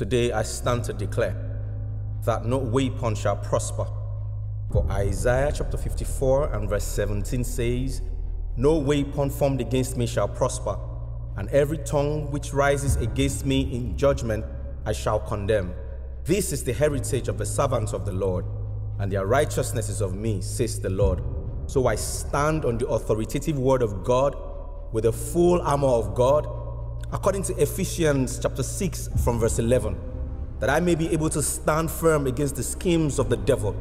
Today I stand to declare that no weapon shall prosper. For Isaiah chapter 54 and verse 17 says, "No weapon formed against me shall prosper, and every tongue which rises against me in judgment I shall condemn. This is the heritage of the servants of the Lord, and their righteousness is of me, says the Lord." So I stand on the authoritative word of God with the full armor of God, according to Ephesians chapter 6 from verse 11, that I may be able to stand firm against the schemes of the devil.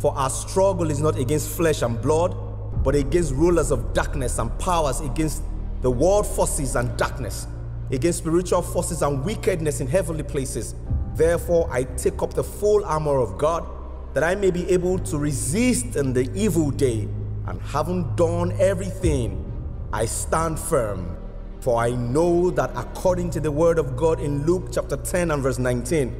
For our struggle is not against flesh and blood, but against rulers of darkness and powers, against the world forces and darkness, against spiritual forces and wickedness in heavenly places. Therefore, I take up the full armor of God, that I may be able to resist in the evil day, and having done everything, I stand firm. For I know that according to the word of God in Luke chapter 10 and verse 19,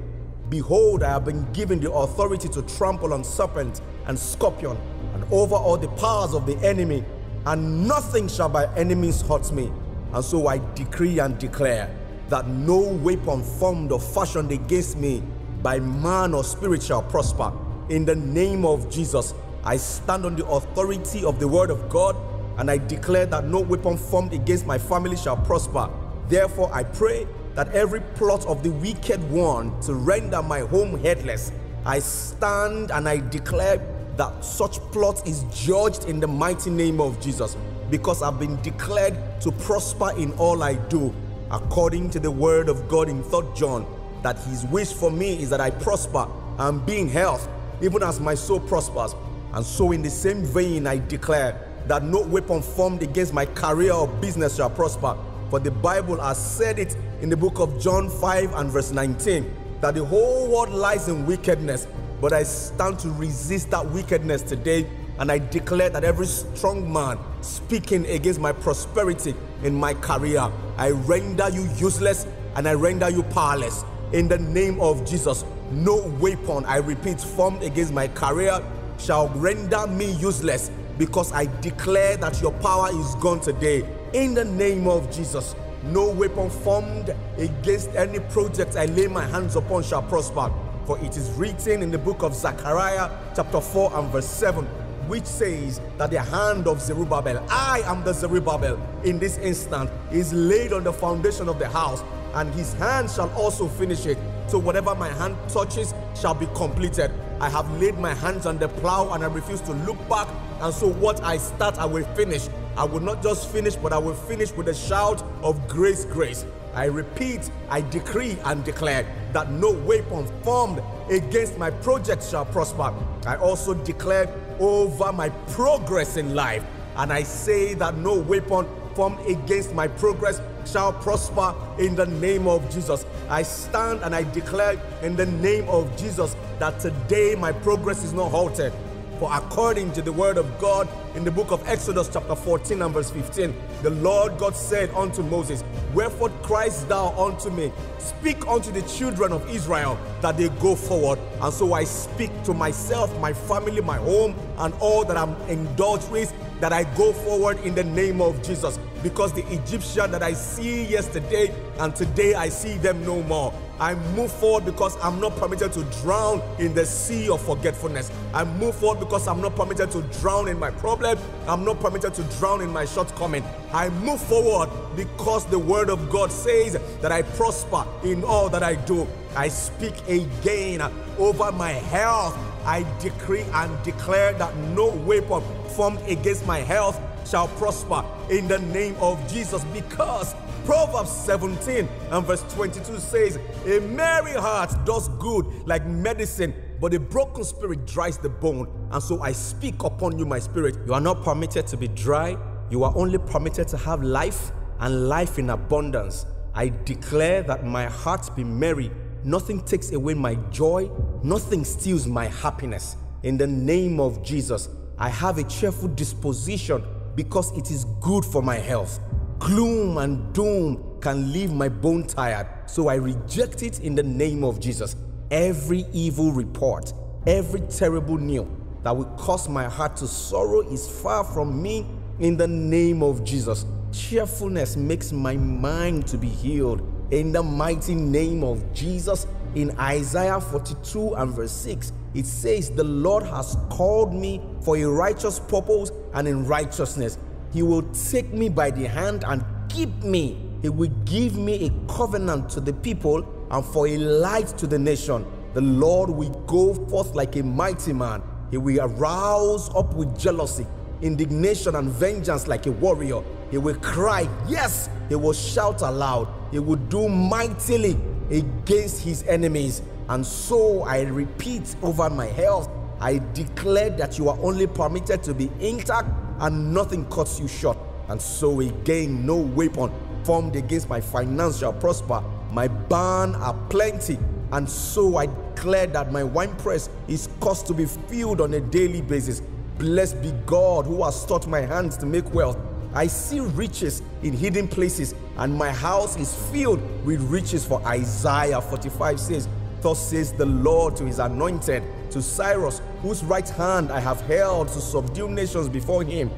"Behold, I have been given the authority to trample on serpents and scorpions, and over all the powers of the enemy, and nothing shall by any means hurt me." And so I decree and declare that no weapon formed or fashioned against me by man or spirit shall prosper. In the name of Jesus, I stand on the authority of the word of God, and I declare that no weapon formed against my family shall prosper. Therefore, I pray that every plot of the wicked one to render my home headless, I stand and I declare that such plot is judged in the mighty name of Jesus, because I've been declared to prosper in all I do, according to the word of God in 3 John, that his wish for me is that I prosper and be in health, even as my soul prospers. And so in the same vein, I declare that no weapon formed against my career or business shall prosper. For the Bible has said it in the book of John 5 and verse 19, that the whole world lies in wickedness, but I stand to resist that wickedness today, and I declare that every strong man speaking against my prosperity in my career, I render you useless and I render you powerless. In the name of Jesus, no weapon, I repeat, formed against my career shall render me useless, because I declare that your power is gone today. In the name of Jesus, no weapon formed against any project I lay my hands upon shall prosper. For it is written in the book of Zechariah chapter 4 and verse 7, which says that the hand of Zerubbabel, I am the Zerubbabel in this instant, is laid on the foundation of the house, and his hand shall also finish it. So whatever my hand touches shall be completed. I have laid my hands on the plow and I refuse to look back. And so what I start, I will finish. I will not just finish, but I will finish with a shout of grace, grace. I repeat, I decree and declare that no weapon formed against my project shall prosper. I also declare over my progress in life, and I say that no weapon formed against my progress shall prosper in the name of Jesus. I stand and I declare in the name of Jesus that today my progress is not halted. For according to the word of God in the book of Exodus chapter 14 and verse 15, the Lord God said unto Moses, "Wherefore criest thou unto me? Speak unto the children of Israel that they go forward." And so I speak to myself, my family, my home, and all that I'm indulged with, that I go forward in the name of Jesus, because the Egyptian that I see yesterday and today, I see them no more. I move forward because I'm not permitted to drown in the sea of forgetfulness. I move forward because I'm not permitted to drown in my problem. I'm not permitted to drown in my shortcoming. I move forward because the word of God says that I prosper in all that I do. I speak again over my health. I decree and declare that no weapon formed against my health shall prosper in the name of Jesus, because Proverbs 17 and verse 22 says, "A merry heart does good like medicine, but a broken spirit dries the bone." And so I speak upon you, my spirit. You are not permitted to be dry. You are only permitted to have life, and life in abundance. I declare that my heart be merry. Nothing takes away my joy. Nothing steals my happiness. In the name of Jesus, I have a cheerful disposition, because it is good for my health. Gloom and doom can leave my bone tired, so I reject it in the name of Jesus. Every evil report, every terrible news that will cause my heart to sorrow is far from me in the name of Jesus. Cheerfulness makes my mind to be healed. In the mighty name of Jesus, in Isaiah 42 and verse 6, it says, "The Lord has called me for a righteous purpose, and in righteousness He will take me by the hand and keep me. He will give me a covenant to the people and for a light to the nation. The Lord will go forth like a mighty man. He will arouse up with jealousy, indignation and vengeance like a warrior. He will cry, yes, he will shout aloud. He will do mightily against his enemies." And so I repeat over my health, I declare that you are only permitted to be intact and nothing cuts you short. And so again, no weapon formed against my finance shall prosper. My barn are plenty. And so I declare that my winepress is caused to be filled on a daily basis. Blessed be God who has taught my hands to make wealth. I see riches in hidden places, and my house is filled with riches. For Isaiah 45 says, "Thus says the Lord to his anointed, to Cyrus, whose right hand I have held to subdue nations before him.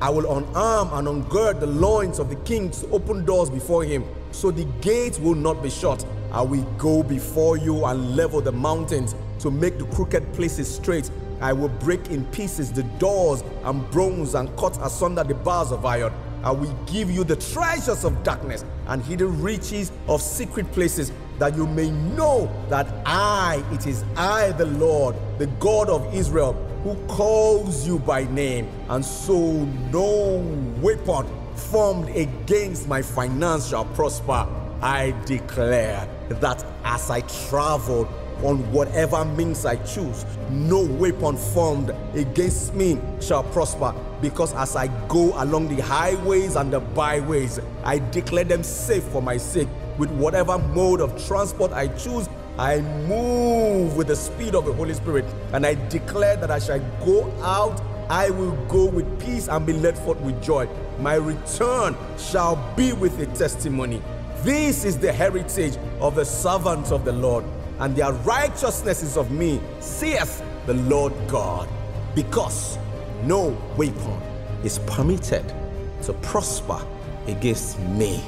I will unarm and ungird the loins of the kings, to open doors before him, so the gates will not be shut. I will go before you and level the mountains, to make the crooked places straight. I will break in pieces the doors and bronze, and cut asunder the bars of iron. I will give you the treasures of darkness and hidden riches of secret places, that you may know that it is I, the Lord, the God of Israel, who calls you by name." And so no weapon formed against my finance shall prosper. I declare that as I travel on whatever means I choose, no weapon formed against me shall prosper, because as I go along the highways and the byways, I declare them safe for my sake. With whatever mode of transport I choose, I move with the speed of the Holy Spirit, and I declare that I shall go out, I will go with peace and be led forth with joy. My return shall be with a testimony. This is the heritage of the servants of the Lord, and their righteousness is of me, saith the Lord God, because no weapon is permitted to prosper against me.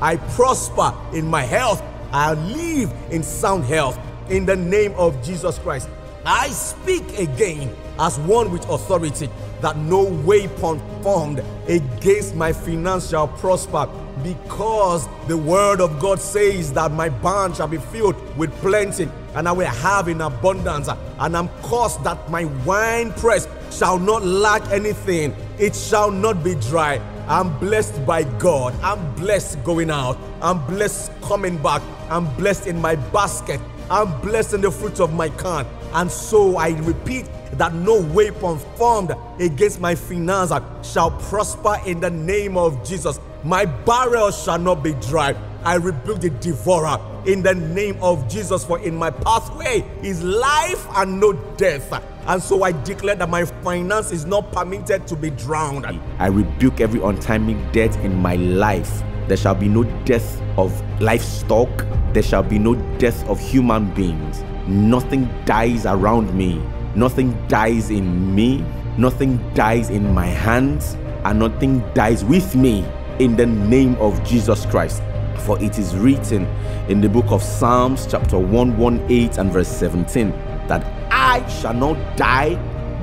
I prosper in my health. I live in sound health in the name of Jesus Christ. I speak again as one with authority that no weapon formed against my finance shall prosper, because the word of God says that my barn shall be filled with plenty, and I will have in abundance, and I'm caused that my wine press shall not lack anything. It shall not be dry. I'm blessed by God. I'm blessed going out. I'm blessed coming back. I'm blessed in my basket. I'm blessed in the fruit of my corn. And so I repeat that no weapon formed against my finance shall prosper in the name of Jesus. My barrel shall not be dry. I rebuke the devourer in the name of Jesus, for in my pathway is life and no death. And so I declare that my finance is not permitted to be drowned. I rebuke every untimely death in my life. There shall be no death of livestock. There shall be no death of human beings. Nothing dies around me. Nothing dies in me. Nothing dies in my hands. And nothing dies with me, in the name of Jesus Christ. For it is written in the book of Psalms chapter 118 and verse 17 that I shall not die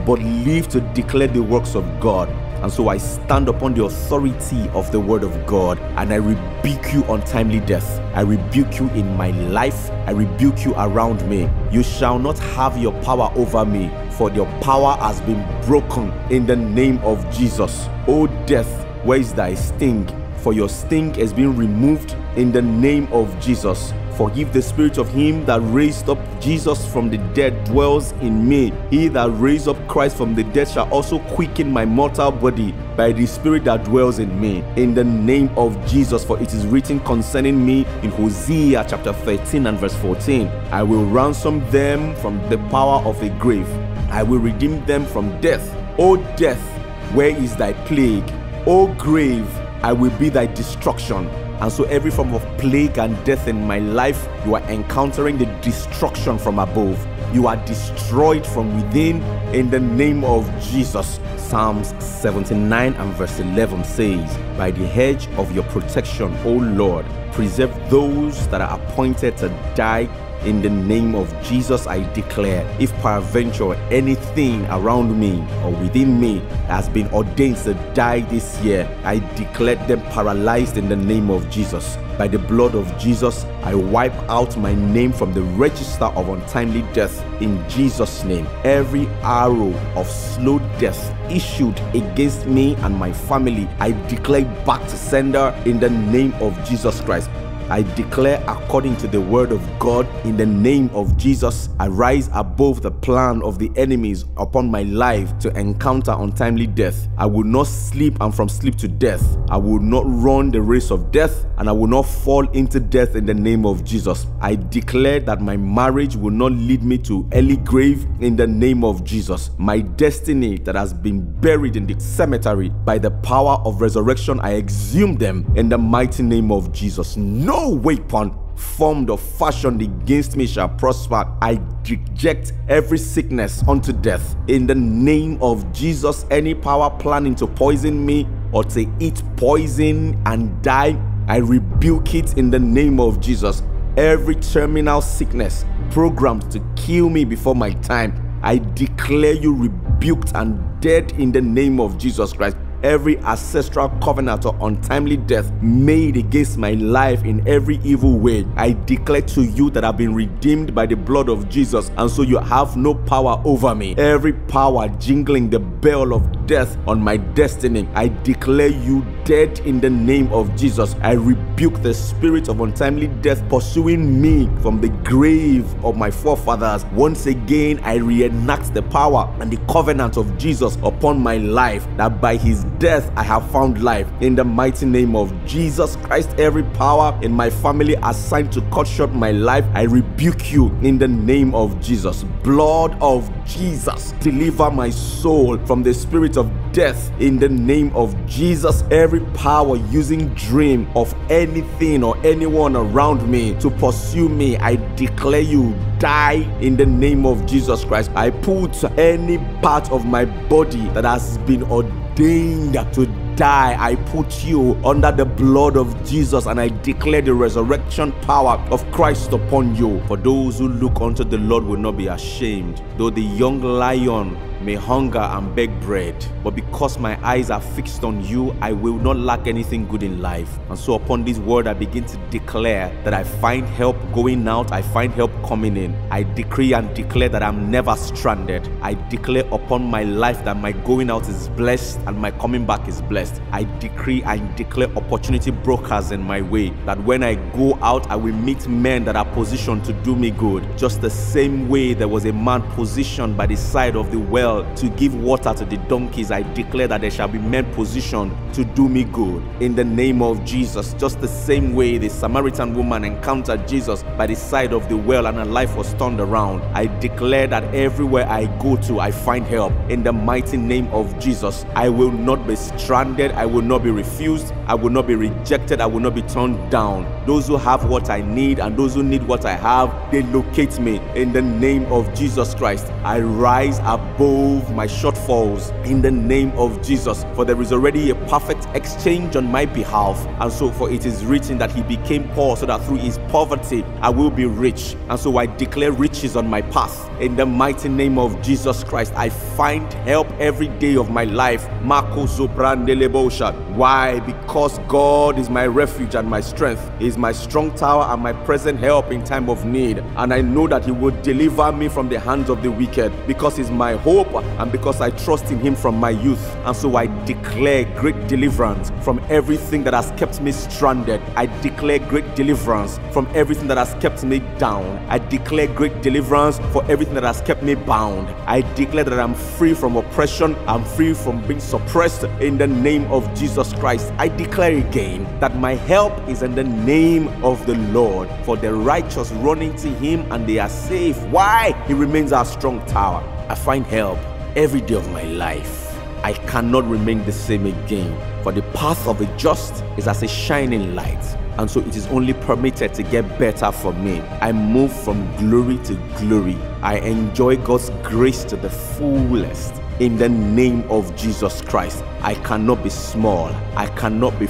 but live to declare the works of God. And so I stand upon the authority of the word of God, and I rebuke you untimely death. I rebuke you in my life. I rebuke you around me. You shall not have your power over me, for your power has been broken in the name of Jesus. O death, where is thy sting? For your sting has been removed in the name of Jesus. Forgive the spirit of him that raised up Jesus from the dead dwells in me. He that raised up Christ from the dead shall also quicken my mortal body by the spirit that dwells in me, in the name of Jesus. For it is written concerning me in Hosea chapter 13 and verse 14, "I will ransom them from the power of the grave. I will redeem them from death. O death, where is thy plague? O grave, I will be thy destruction." And so every form of plague and death in my life, you are encountering the destruction from above. You are destroyed from within in the name of Jesus. Psalms 79 and verse 11 says, by the hedge of your protection, O Lord, preserve those that are appointed to die. In the name of Jesus, I declare, if peradventure anything around me or within me has been ordained to die this year, I declare them paralyzed in the name of Jesus. By the blood of Jesus, I wipe out my name from the register of untimely death in Jesus' name. Every arrow of slow death issued against me and my family, I declare back to sender in the name of Jesus Christ. I declare according to the word of God, in the name of Jesus, I rise above the plan of the enemies upon my life to encounter untimely death. I will not sleep, and from sleep to death. I will not run the race of death, and I will not fall into death in the name of Jesus. I declare that my marriage will not lead me to early grave in the name of Jesus. My destiny that has been buried in the cemetery, by the power of resurrection, I exhume them in the mighty name of Jesus. No weapon formed or fashioned against me shall prosper. I reject every sickness unto death. In the name of Jesus, any power planning to poison me or to eat poison and die, I rebuke it in the name of Jesus. Every terminal sickness programmed to kill me before my time, I declare you rebuked and dead in the name of Jesus Christ. Every ancestral covenant or untimely death made against my life in every evil way, I declare to you that I've been redeemed by the blood of Jesus, and so you have no power over me. Every power jingling the bell of death on my destiny, I declare you dead in the name of Jesus. I rebuke the spirit of untimely death pursuing me from the grave of my forefathers. Once again, I reenact the power and the covenant of Jesus upon my life, that by his death I have found life in the mighty name of Jesus Christ. Every power in my family assigned to cut short my life, I rebuke you in the name of Jesus. Blood of Jesus, deliver my soul from the spirit of death in the name of Jesus. Every power using dream of anything or anyone around me to pursue me, I declare you die in the name of Jesus Christ. I put any part of my body that has been ordained to die, I put you under the blood of Jesus, and I declare the resurrection power of Christ upon you. For those who look unto the Lord will not be ashamed, though the young lion may hunger and beg bread. But because my eyes are fixed on you, I will not lack anything good in life. And so upon this word, I begin to declare that I find help going out, I find help coming in. I decree and declare that I'm never stranded. I declare upon my life that my going out is blessed and my coming back is blessed. I decree and declare opportunity brokers in my way, that when I go out, I will meet men that are positioned to do me good. Just the same way there was a man positioned by the side of the well to give water to the donkeys, I declare that there shall be men positioned to do me good in the name of Jesus. Just the same way the Samaritan woman encountered Jesus by the side of the well and her life was turned around, I declare that everywhere I go to, I find help in the mighty name of Jesus. I will not be stranded, I will not be refused, I will not be rejected, I will not be turned down. Those who have what I need and those who need what I have, they locate me in the name of Jesus Christ. I rise above my shortfalls in the name of Jesus, for there is already a perfect exchange on my behalf. And so, for it is written that he became poor so that through his poverty I will be rich. And so I declare riches on my path in the mighty name of Jesus Christ. I find help every day of my life. Why? Because God is my refuge and my strength. He is my strong tower and my present help in time of need, and I know that he will deliver me from the hands of the wicked, because he's my hope and because I trust in him from my youth. And so I declare great deliverance from everything that has kept me stranded. I declare great deliverance from everything that has kept me down. I declare great deliverance for everything that has kept me bound. I declare that I'm free from oppression, I'm free from being suppressed in the name of Jesus Christ. I declare again that my help is in the name of the Lord, for the righteous run into him and they are safe. Why? He remains our strong tower. I find help every day of my life. I cannot remain the same again, for the path of the just is as a shining light. and so it is only permitted to get better for me. I move from glory to glory. I enjoy God's grace to the fullest. In the name of Jesus Christ, I cannot be small. I cannot be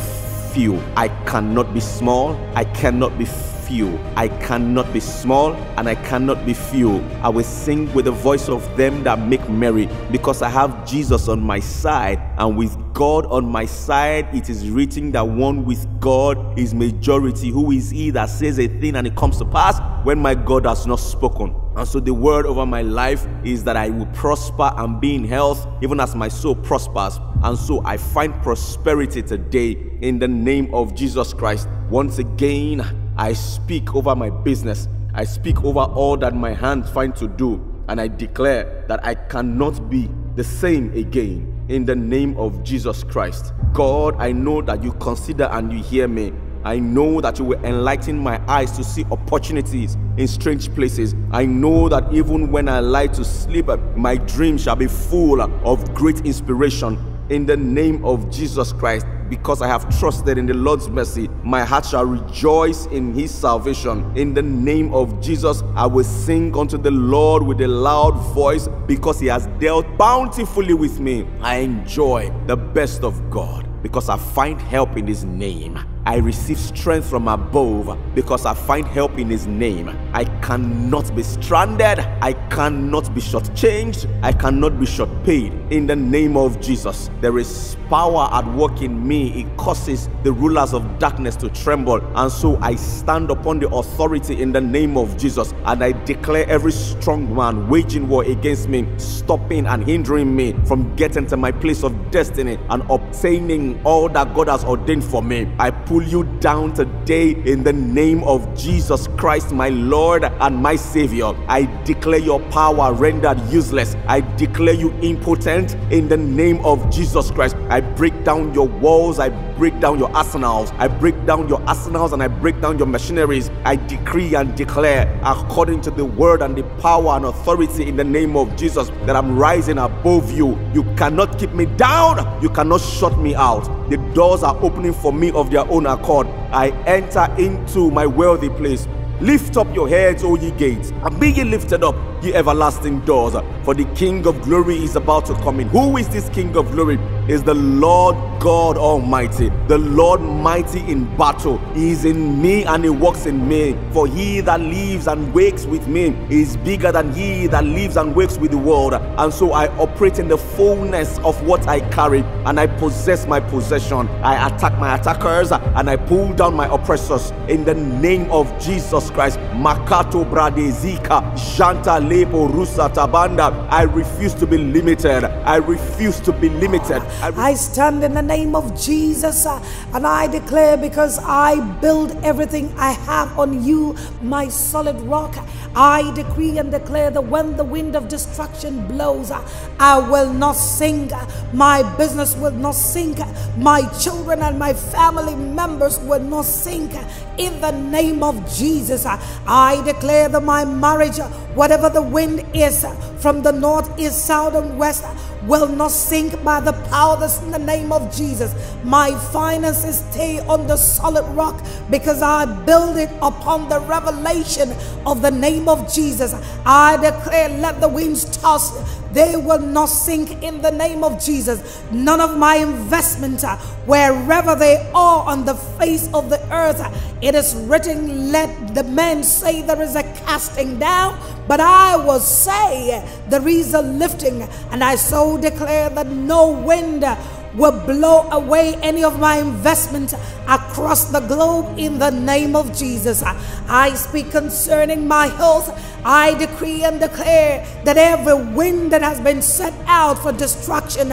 few. I cannot be small. I cannot be few. I cannot be small and I cannot be few. I will sing with the voice of them that make merry, because I have Jesus on my side, and with God on my side it is written that one with God is majority. Who is he that says a thing and it comes to pass when my God has not spoken? And so the word over my life is that I will prosper and be in health, even as my soul prospers. And so I find prosperity today in the name of Jesus Christ. Once again, I speak over my business. I speak over all that my hands find to do. And I declare that I cannot be the same again in the name of Jesus Christ. God, I know that you consider and you hear me. I know that you will enlighten my eyes to see opportunities in strange places. I know that even when I lie to sleep, my dream shall be full of great inspiration in the name of Jesus Christ. Because I have trusted in the Lord's mercy, my heart shall rejoice in his salvation. In the name of Jesus, I will sing unto the Lord with a loud voice, because he has dealt bountifully with me. I enjoy the best of God, because I find help in his name. I receive strength from above, because I find help in his name. I cannot be stranded. I cannot be shortchanged. I cannot be shortpaid. In the name of Jesus, there is power at work in me. It causes the rulers of darkness to tremble. And so I stand upon the authority in the name of Jesus, and I declare every strong man waging war against me, stopping and hindering me from getting to my place of destiny and obtaining all that God has ordained for me, I pull you down today in the name of Jesus Christ, my Lord and my Savior. I declare your power rendered useless. I declare you impotent in the name of Jesus Christ. I break down your walls. I break down your arsenals. I break down your arsenals and I break down your machineries. I decree and declare, according to the word and the power and authority in the name of Jesus, that I'm rising above you. You cannot keep me down. You cannot shut me out. The doors are opening for me of their own accord. I enter into my wealthy place. Lift up your heads, O ye gates, and be ye lifted up, ye everlasting doors, for the King of glory is about to come in. Who is this King of glory? Is the Lord God Almighty, the Lord mighty in battle. He is in me and he works in me. For he that lives and wakes with me is bigger than he that lives and wakes with the world. And so I operate in the fullness of what I carry, and I possess my possession. I attack my attackers and I pull down my oppressors in the name of Jesus Christ. Makato Bradezika, Janta Lebo Rusa Tabanda. I refuse to be limited. I refuse to be limited. I stand in the name of Jesus and I declare, because I build everything I have on you, my solid rock. I decree and declare that when the wind of destruction blows, I will not sink. My business will not sink. My children and my family members will not sink. In the name of Jesus, I declare that my marriage, whatever the wind is from the north, east, south, and west, will not sink by the power that's in the name of Jesus. My finances stay on the solid rock, because I build it upon the revelation of the name of Jesus. I declare, let the winds toss, they will not sink in the name of Jesus. None of my investments, wherever they are on the face of the earth, it is written, let the men say there is a casting down, but I will say there is a lifting. And I so declare that no wind will blow away any of my investment across the globe in the name of Jesus. I speak concerning my health. I decree and declare that every wind that has been set out for destruction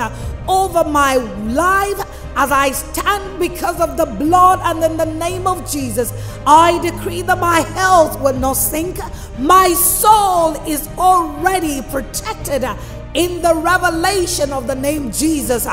over my life, as I stand because of the blood and in the name of Jesus, I decree that my health will not sink. My soul is already protected in the revelation of the name Jesus,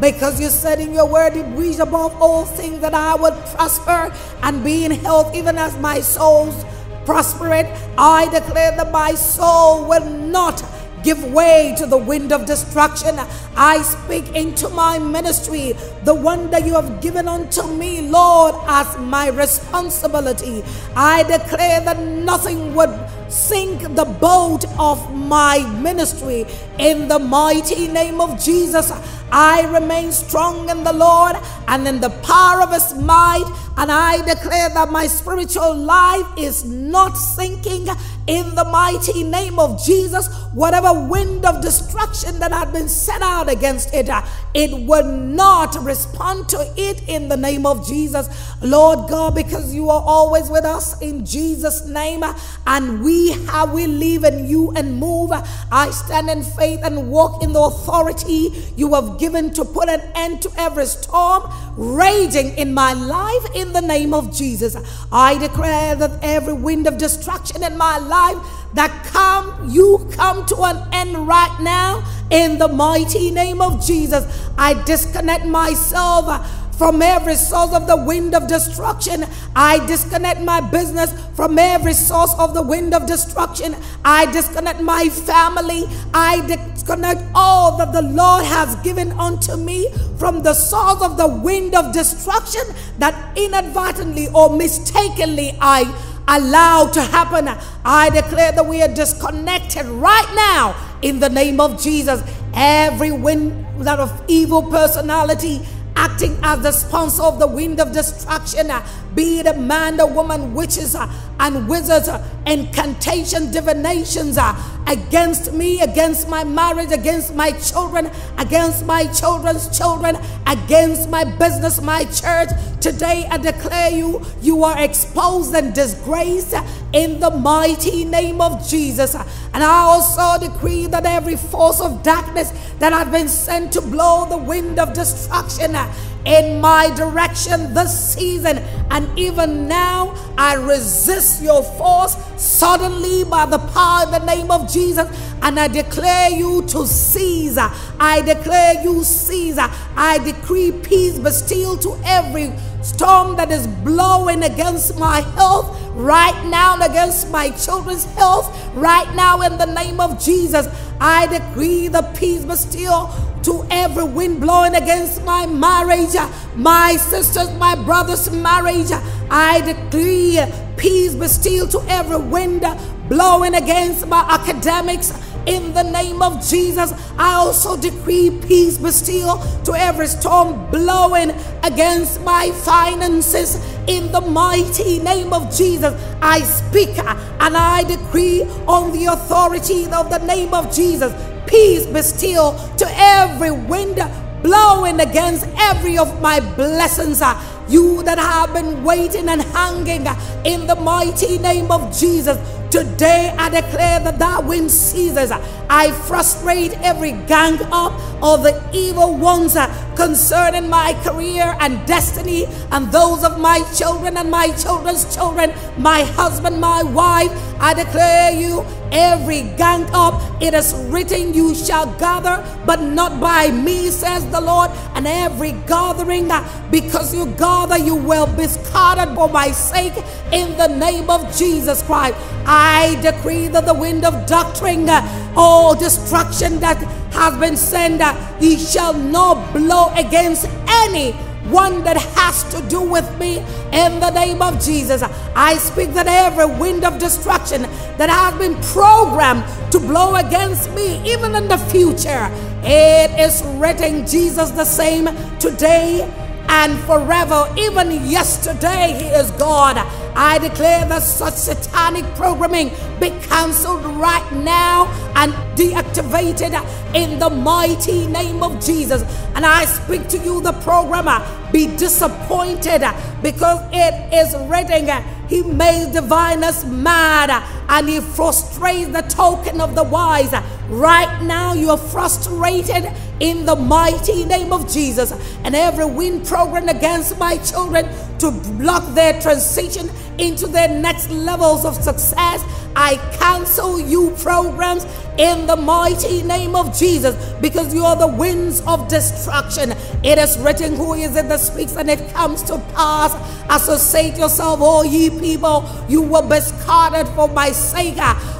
because you said in your word, it reads above all things that I would prosper and be in health even as my soul's prospered. I declare that my soul will not give way to the wind of destruction. I speak into my ministry, the one that you have given unto me, Lord, as my responsibility. I declare that nothing would sink the boat of my ministry. In the mighty name of Jesus, I remain strong in the Lord and in the power of his might. And I declare that my spiritual life is not sinking in the mighty name of Jesus. Whatever wind of destruction that had been set out against it, it will not respond to it in the name of Jesus. Lord God, because you are always with us in Jesus' name, and we live in you and move. I stand in faith and walk in the authority you have given to put an end to every storm raging in my life in the name of Jesus. I declare that every wind of destruction in my life that come to an end right now in the mighty name of Jesus. I disconnect myself from every source of the wind of destruction. I disconnect my business from every source of the wind of destruction. I disconnect my family. I disconnect all that the Lord has given unto me from the source of the wind of destruction that inadvertently or mistakenly I allowed to happen. I declare that we are disconnected right now in the name of Jesus. Every wind that of evil personality acting as the sponsor of the wind of destruction, be it a man or woman, witches and wizards, incantation, divinations against me, against my marriage, against my children, against my children's children, against my business, my church. Today I declare you are exposed and disgraced in the mighty name of Jesus. And I also decree that every force of darkness that I've been sent to blow the wind of destruction in my direction this season and even now, I resist your force suddenly by the power in the name of Jesus. And I declare you to cease. I declare you cease. I decree peace be still to every storm that is blowing against my health right now and against my children's health right now in the name of Jesus. I decree the peace be still to every wind blowing against my marriage, my sister's, my brother's marriage. I decree peace be still to every wind blowing against my academics in the name of Jesus. I also decree peace be still to every storm blowing against my finances in the mighty name of Jesus. I speak and I decree on the authority of the name of Jesus, peace be still to every wind blowing against every of my blessings. You that have been waiting and hanging in the mighty name of Jesus, today I declare that that wind ceases. I frustrate every gang up of the evil ones concerning my career and destiny and those of my children and my children's children, my husband, my wife. I declare you every gang up, it is written, you shall gather, but not by me, says the Lord. And every gathering, because you gather, you will be scattered for my sake in the name of Jesus Christ. I decree that the wind of doctrine, all destruction that has been sent, he shall not blow against any one that has to do with me in the name of Jesus. I speak that every wind of destruction that has been programmed to blow against me, even in the future, it is written, Jesus the same today and forever, even yesterday he is God. I declare that such satanic programming be cancelled right now and deactivated in the mighty name of Jesus. And I speak to you, the programmer, be disappointed, because it is written, he made the diviners mad and he frustrates the token of the wise. Right now you are frustrated in the mighty name of Jesus. And every wind programmed against my children to block their transition into their next levels of success, I cancel you programs in the mighty name of Jesus, because you are the winds of destruction. It is written, who is it that speaks and it comes to pass? Associate yourself, all ye people, you were discarded for my sake.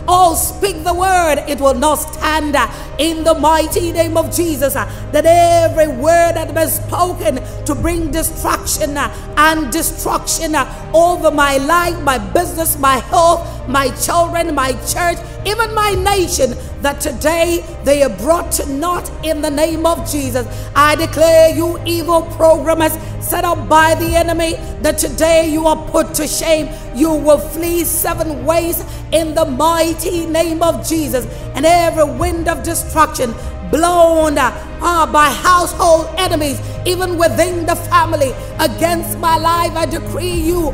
Oh, speak the word, it will not stand in the mighty name of Jesus. That every word that was spoken to bring destruction and destruction over my life, my business, my health, my children, my church, even my nation, that today they are brought to naught in the name of Jesus. I declare you evil programmers set up by the enemy, that today you are put to shame. You will flee seven ways in the mighty name of Jesus. And every wind of destruction blown by household enemies, even within the family, against my life, I decree you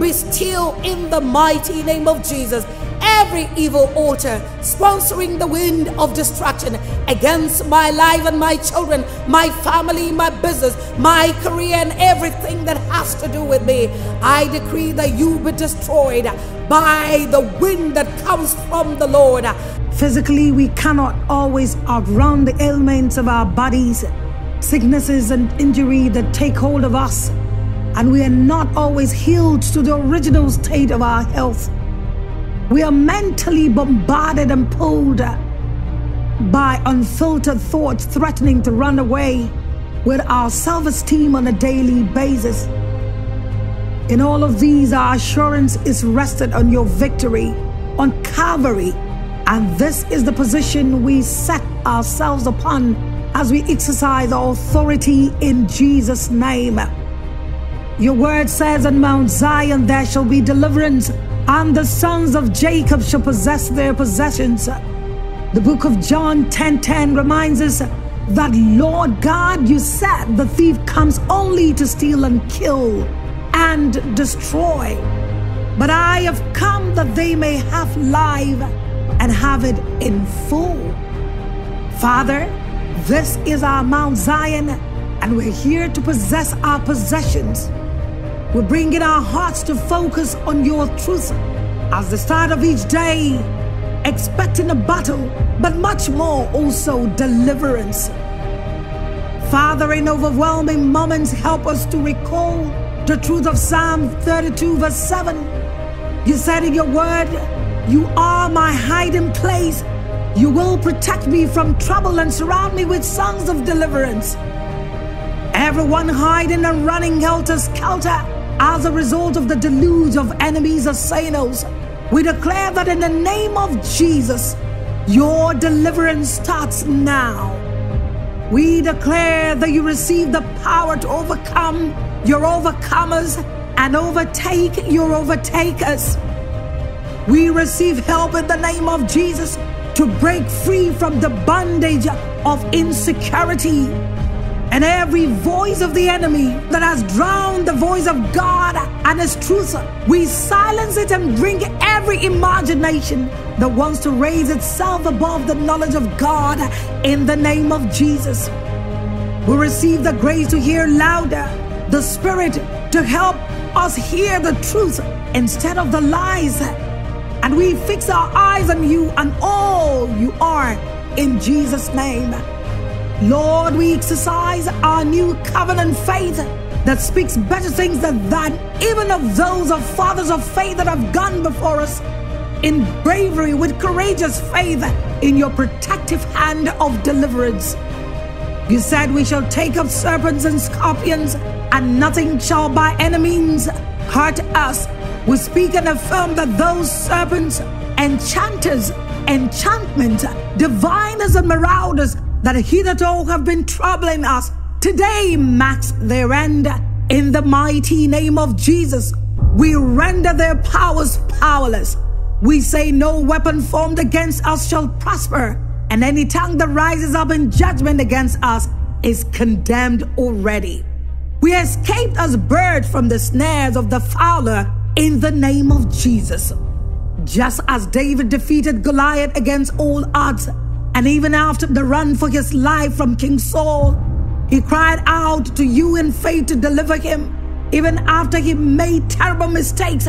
be still in the mighty name of Jesus. Every evil altar sponsoring the wind of destruction against my life and my children, my family, my business, my career, and everything that has to do with me, I decree that you be destroyed by the wind that comes from the Lord. Physically, we cannot always outrun the ailments of our bodies, sicknesses and injury that take hold of us, and we are not always healed to the original state of our health. We are mentally bombarded and pulled by unfiltered thoughts threatening to run away with our self-esteem on a daily basis. In all of these, our assurance is rested on your victory, on Calvary. And this is the position we set ourselves upon as we exercise authority in Jesus' name. Your word says, on Mount Zion there shall be deliverance, and the sons of Jacob shall possess their possessions. The book of John 10:10 reminds us that, Lord God, you said the thief comes only to steal and kill and destroy. But I have come that they may have life and have it in full. Father, this is our Mount Zion, and we're here to possess our possessions. We're bringing our hearts to focus on your truth as the start of each day, expecting a battle, but much more also deliverance. Father, in overwhelming moments, help us to recall the truth of Psalm 32 verse 7. You said in your word, you are my hiding place. You will protect me from trouble and surround me with songs of deliverance. Everyone hiding and running helter-skelter as a result of the deluge of enemies assailants, we declare that in the name of Jesus, your deliverance starts now. We declare that you receive the power to overcome your overcomers and overtake your overtakers. We receive help in the name of Jesus to break free from the bondage of insecurity. And every voice of the enemy that has drowned the voice of God and his truth, we silence it and bring every imagination that wants to raise itself above the knowledge of God in the name of Jesus. We receive the grace to hear louder, the Spirit to help us hear the truth instead of the lies. And we fix our eyes on you and all you are in Jesus' name. Lord, we exercise our new covenant faith that speaks better things than even of those of fathers of faith that have gone before us, in bravery, with courageous faith in your protective hand of deliverance. You said we shall take up serpents and scorpions, and nothing shall by any means hurt us. We speak and affirm that those serpents, enchanters, enchantments, diviners and marauders that hitherto have been troubling us, today marks their end. In the mighty name of Jesus, we render their powers powerless. We say no weapon formed against us shall prosper, and any tongue that rises up in judgment against us is condemned already. We escaped as birds from the snares of the fowler in the name of Jesus. Just as David defeated Goliath against all odds, and even after the run for his life from King Saul, he cried out to you in faith to deliver him, even after he made terrible mistakes.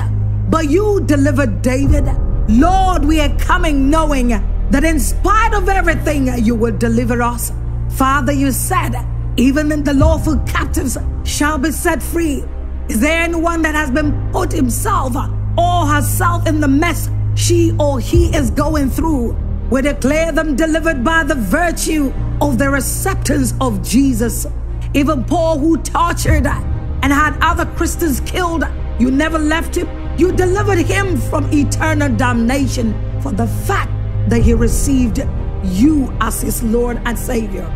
But you delivered David Lord, we are coming knowing that in spite of everything, you will deliver us. Father, you said, even in the lawful captives shall be set free. Is there anyone that has been put himself or herself in the mess she or he is going through? We declare them delivered by the virtue of their acceptance of Jesus. Even Paul, who tortured and had other Christians killed, you never left him. You delivered him from eternal damnation for the fact that he received you as his Lord and Savior.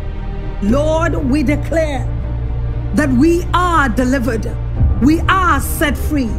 Lord, we declare that we are delivered. We are set free.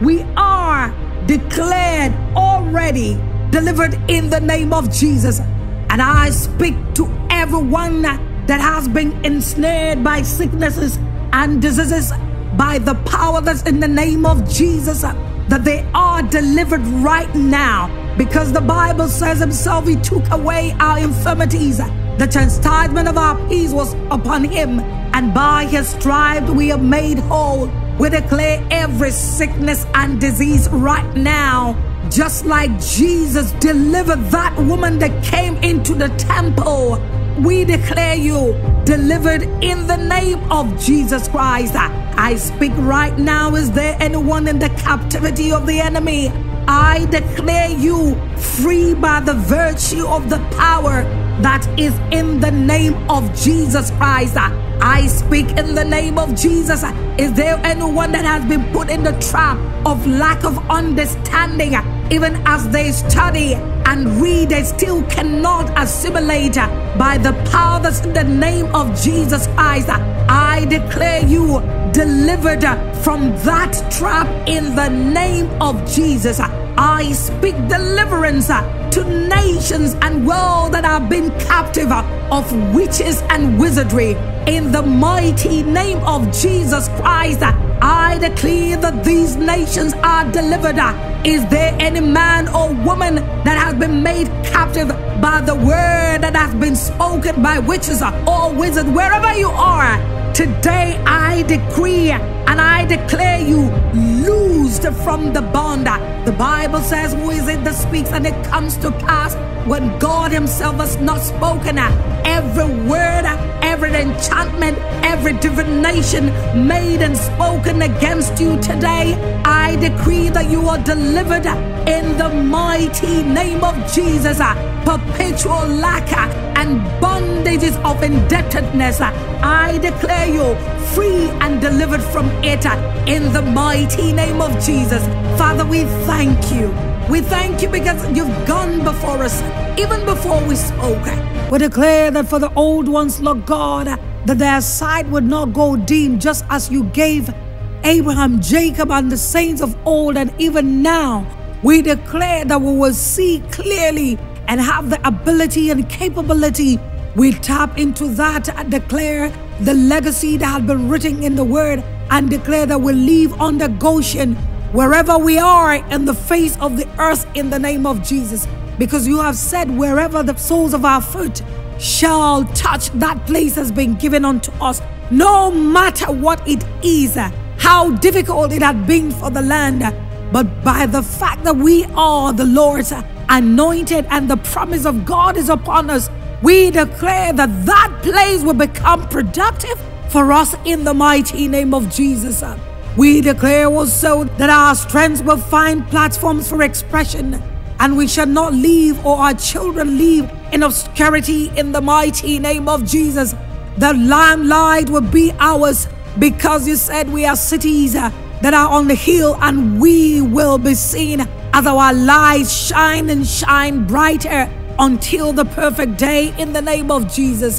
We are declared already delivered in the name of Jesus. And I speak to everyone that has been ensnared by sicknesses and diseases by the power that's in the name of Jesus, that they are delivered right now, because the Bible says himself, he took away our infirmities. The chastisement of our peace was upon him, and by his stripes we are made whole. We declare every sickness and disease right now, just like Jesus delivered that woman that came into the temple. We declare you delivered in the name of Jesus Christ. I speak right now. Is there anyone in the captivity of the enemy? I declare you free by the virtue of the power that is in the name of Jesus Christ. I speak in the name of Jesus. Is there anyone that has been put in the trap of lack of understanding? Even as they study and read, they still cannot assimilate. By the power that's in the name of Jesus Christ, I declare you delivered from that trap in the name of Jesus. I speak deliverance to nations and world that have been captive of witches and wizardry. In the mighty name of Jesus Christ, I declare that these nations are delivered. Is there any man or woman that has been made captive by the word that has been spoken by witches or wizards? Wherever you are today, I decree and I declare you loosed from the bond. The Bible says, who is it that speaks? And it comes to pass when God himself has not spoken. Every word, every enchantment, every divination made and spoken against you today, I decree that you are delivered in the mighty name of Jesus. Perpetual lack and bondages of indebtedness, I declare you free and delivered from it in the mighty name of Jesus. Father, we thank you. We thank you because you've gone before us, even before we spoke. We declare that for the old ones, Lord God, that their sight would not go dim, just as you gave Abraham, Jacob, and the saints of old. And even now, we declare that we will see clearly and have the ability and capability. We tap into that and declare the legacy that has been written in the word, and declare that we live under Goshen, wherever we are in the face of the earth, in the name of Jesus. Because you have said, wherever the soles of our foot shall touch, that place has been given unto us. No matter what it is, how difficult it had been for the land, but by the fact that we are the Lord's anointed and the promise of God is upon us, we declare that that place will become productive for us in the mighty name of Jesus. We declare also that our strength will find platforms for expression, and we shall not live, or our children live, in obscurity in the mighty name of Jesus. The limelight will be ours, because you said we are cities that are on the hill, and we will be seen as our lights shine and shine brighter until the perfect day in the name of Jesus.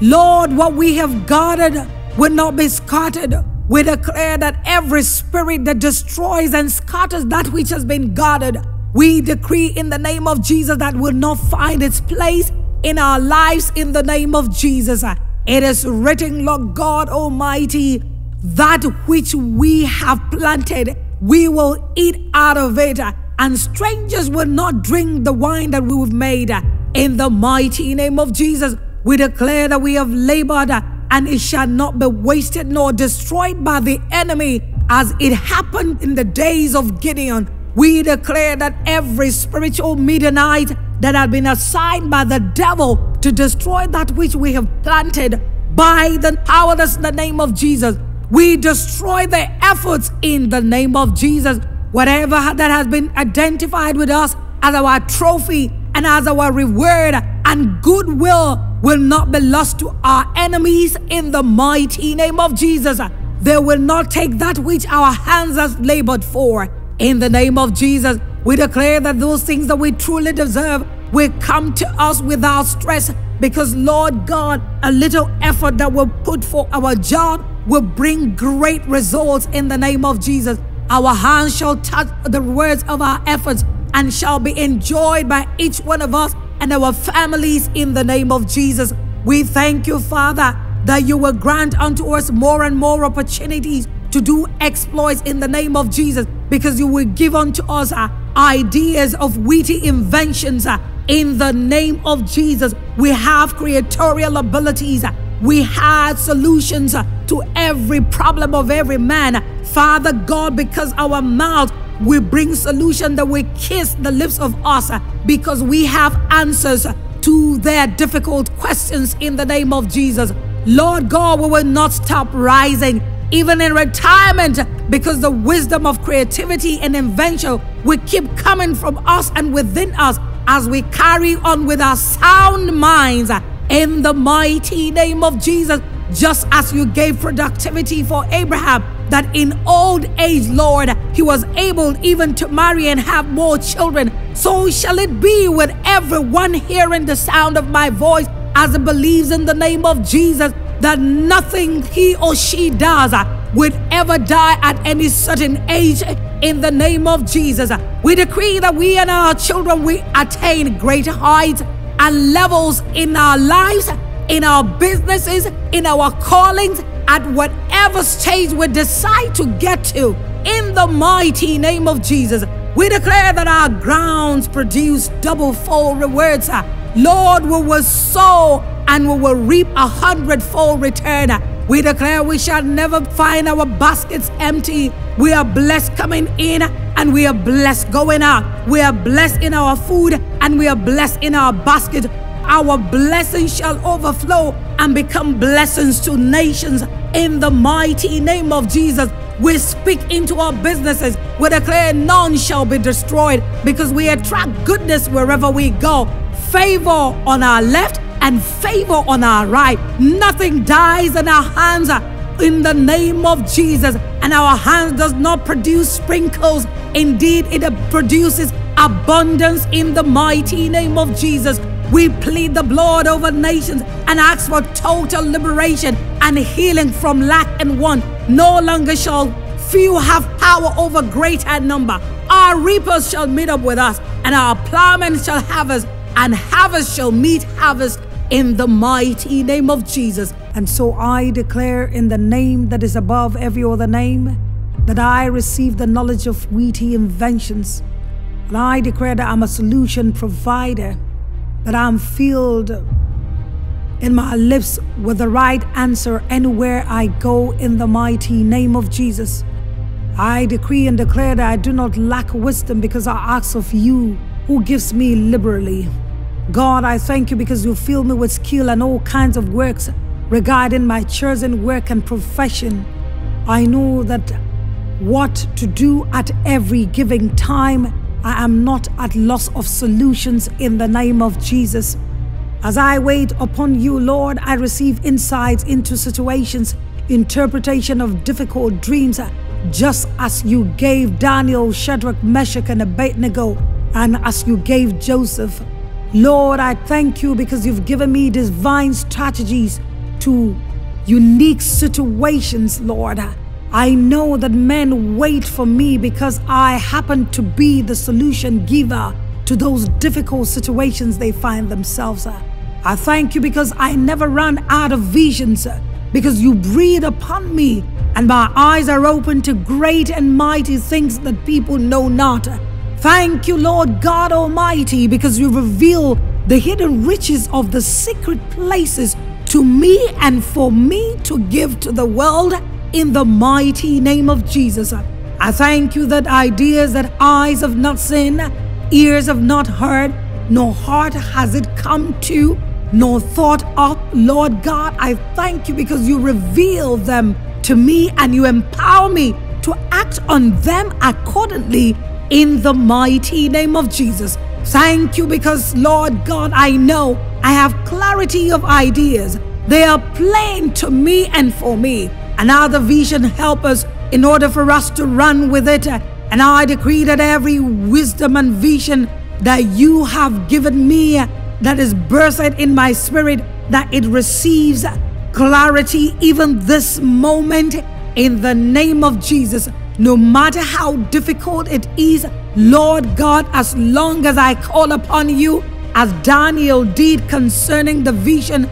Lord, what we have guarded will not be scattered. We declare that every spirit that destroys and scatters that which has been guarded, we decree in the name of Jesus that will not find its place in our lives in the name of Jesus. It is written, Lord God Almighty, that which we have planted, we will eat out of it, and strangers will not drink the wine that we have made. In the mighty name of Jesus, we declare that we have labored, and it shall not be wasted nor destroyed by the enemy, as it happened in the days of Gideon. We declare that every spiritual Midianite that had been assigned by the devil to destroy that which we have planted by the power that's in the name of Jesus, we destroy their efforts in the name of Jesus. Whatever that has been identified with us as our trophy and as our reward and goodwill will not be lost to our enemies in the mighty name of Jesus. They will not take that which our hands have labored for. In the name of Jesus, we declare that those things that we truly deserve will come to us without stress, because Lord God, a little effort that we'll put for our job will bring great results in the name of Jesus. Our hands shall touch the words of our efforts and shall be enjoyed by each one of us and our families in the name of Jesus. We thank you, Father, that you will grant unto us more and more opportunities to do exploits in the name of Jesus, because you will give unto us ideas of witty inventions in the name of Jesus. We have creatorial abilities. We have solutions to every problem of every man. Father God, because our mouth will bring solution that will kiss the lips of us, because we have answers to their difficult questions in the name of Jesus. Lord God, we will not stop rising, even in retirement, because the wisdom of creativity and invention will keep coming from us and within us as we carry on with our sound minds in the mighty name of Jesus. Just as you gave productivity for Abraham, that in old age, Lord, he was able even to marry and have more children, so shall it be with everyone hearing the sound of my voice, as it believes in the name of Jesus, that nothing he or she does would ever die at any certain age in the name of Jesus. We decree that we and our children, we attain greater heights and levels in our lives, in our businesses, in our callings, at whatever stage we decide to get to, in the mighty name of Jesus. We declare that our grounds produce double-fold rewards. Lord, we will sow and we will reap 100-fold return. We declare we shall never find our baskets empty. We are blessed coming in and we are blessed going out. We are blessed in our food and we are blessed in our basket. Our blessings shall overflow and become blessings to nations in the mighty name of Jesus. We speak into our businesses. We declare none shall be destroyed, because we attract goodness wherever we go. Favor on our left and favor on our right. Nothing dies in our hands in the name of Jesus. And our hands does not produce sprinkles. Indeed, it produces abundance in the mighty name of Jesus. We plead the blood over nations and ask for total liberation and healing from lack and want. No longer shall few have power over greater number. Our reapers shall meet up with us, and our plowmen shall harvest, and harvest shall meet harvest in the mighty name of Jesus. And so I declare in the name that is above every other name that I receive the knowledge of witty inventions. And I declare that I'm a solution provider, that I'm filled in my lips with the right answer anywhere I go in the mighty name of Jesus. I decree and declare that I do not lack wisdom, because I ask of you, who gives me liberally. God, I thank you because you fill me with skill and all kinds of works regarding my chosen work and profession. I know that what to do at every given time. I am not at loss of solutions in the name of Jesus. As I wait upon you, Lord, I receive insights into situations, interpretation of difficult dreams, just as you gave Daniel, Shadrach, Meshach, and Abednego, and as you gave Joseph. Lord, I thank you because you've given me divine strategies to unique situations, Lord. I know that men wait for me because I happen to be the solution giver to those difficult situations they find themselves in. I thank you because I never run out of visions, because you breathe upon me and my eyes are open to great and mighty things that people know not. Thank you, Lord God Almighty, because you reveal the hidden riches of the secret places to me and for me to give to the world in the mighty name of Jesus. I thank you that ideas that eyes have not seen, ears have not heard, nor heart has it come to, nor thought of, Lord God. I thank you because you reveal them to me and you empower me to act on them accordingly in the mighty name of Jesus. Thank you because, Lord God, I know I have clarity of ideas. They are plain to me and for me. And now the vision helps us in order for us to run with it. And I decree that every wisdom and vision that you have given me, that is birthed in my spirit, that it receives clarity even this moment in the name of Jesus. No matter how difficult it is, Lord God, as long as I call upon you, as Daniel did concerning the vision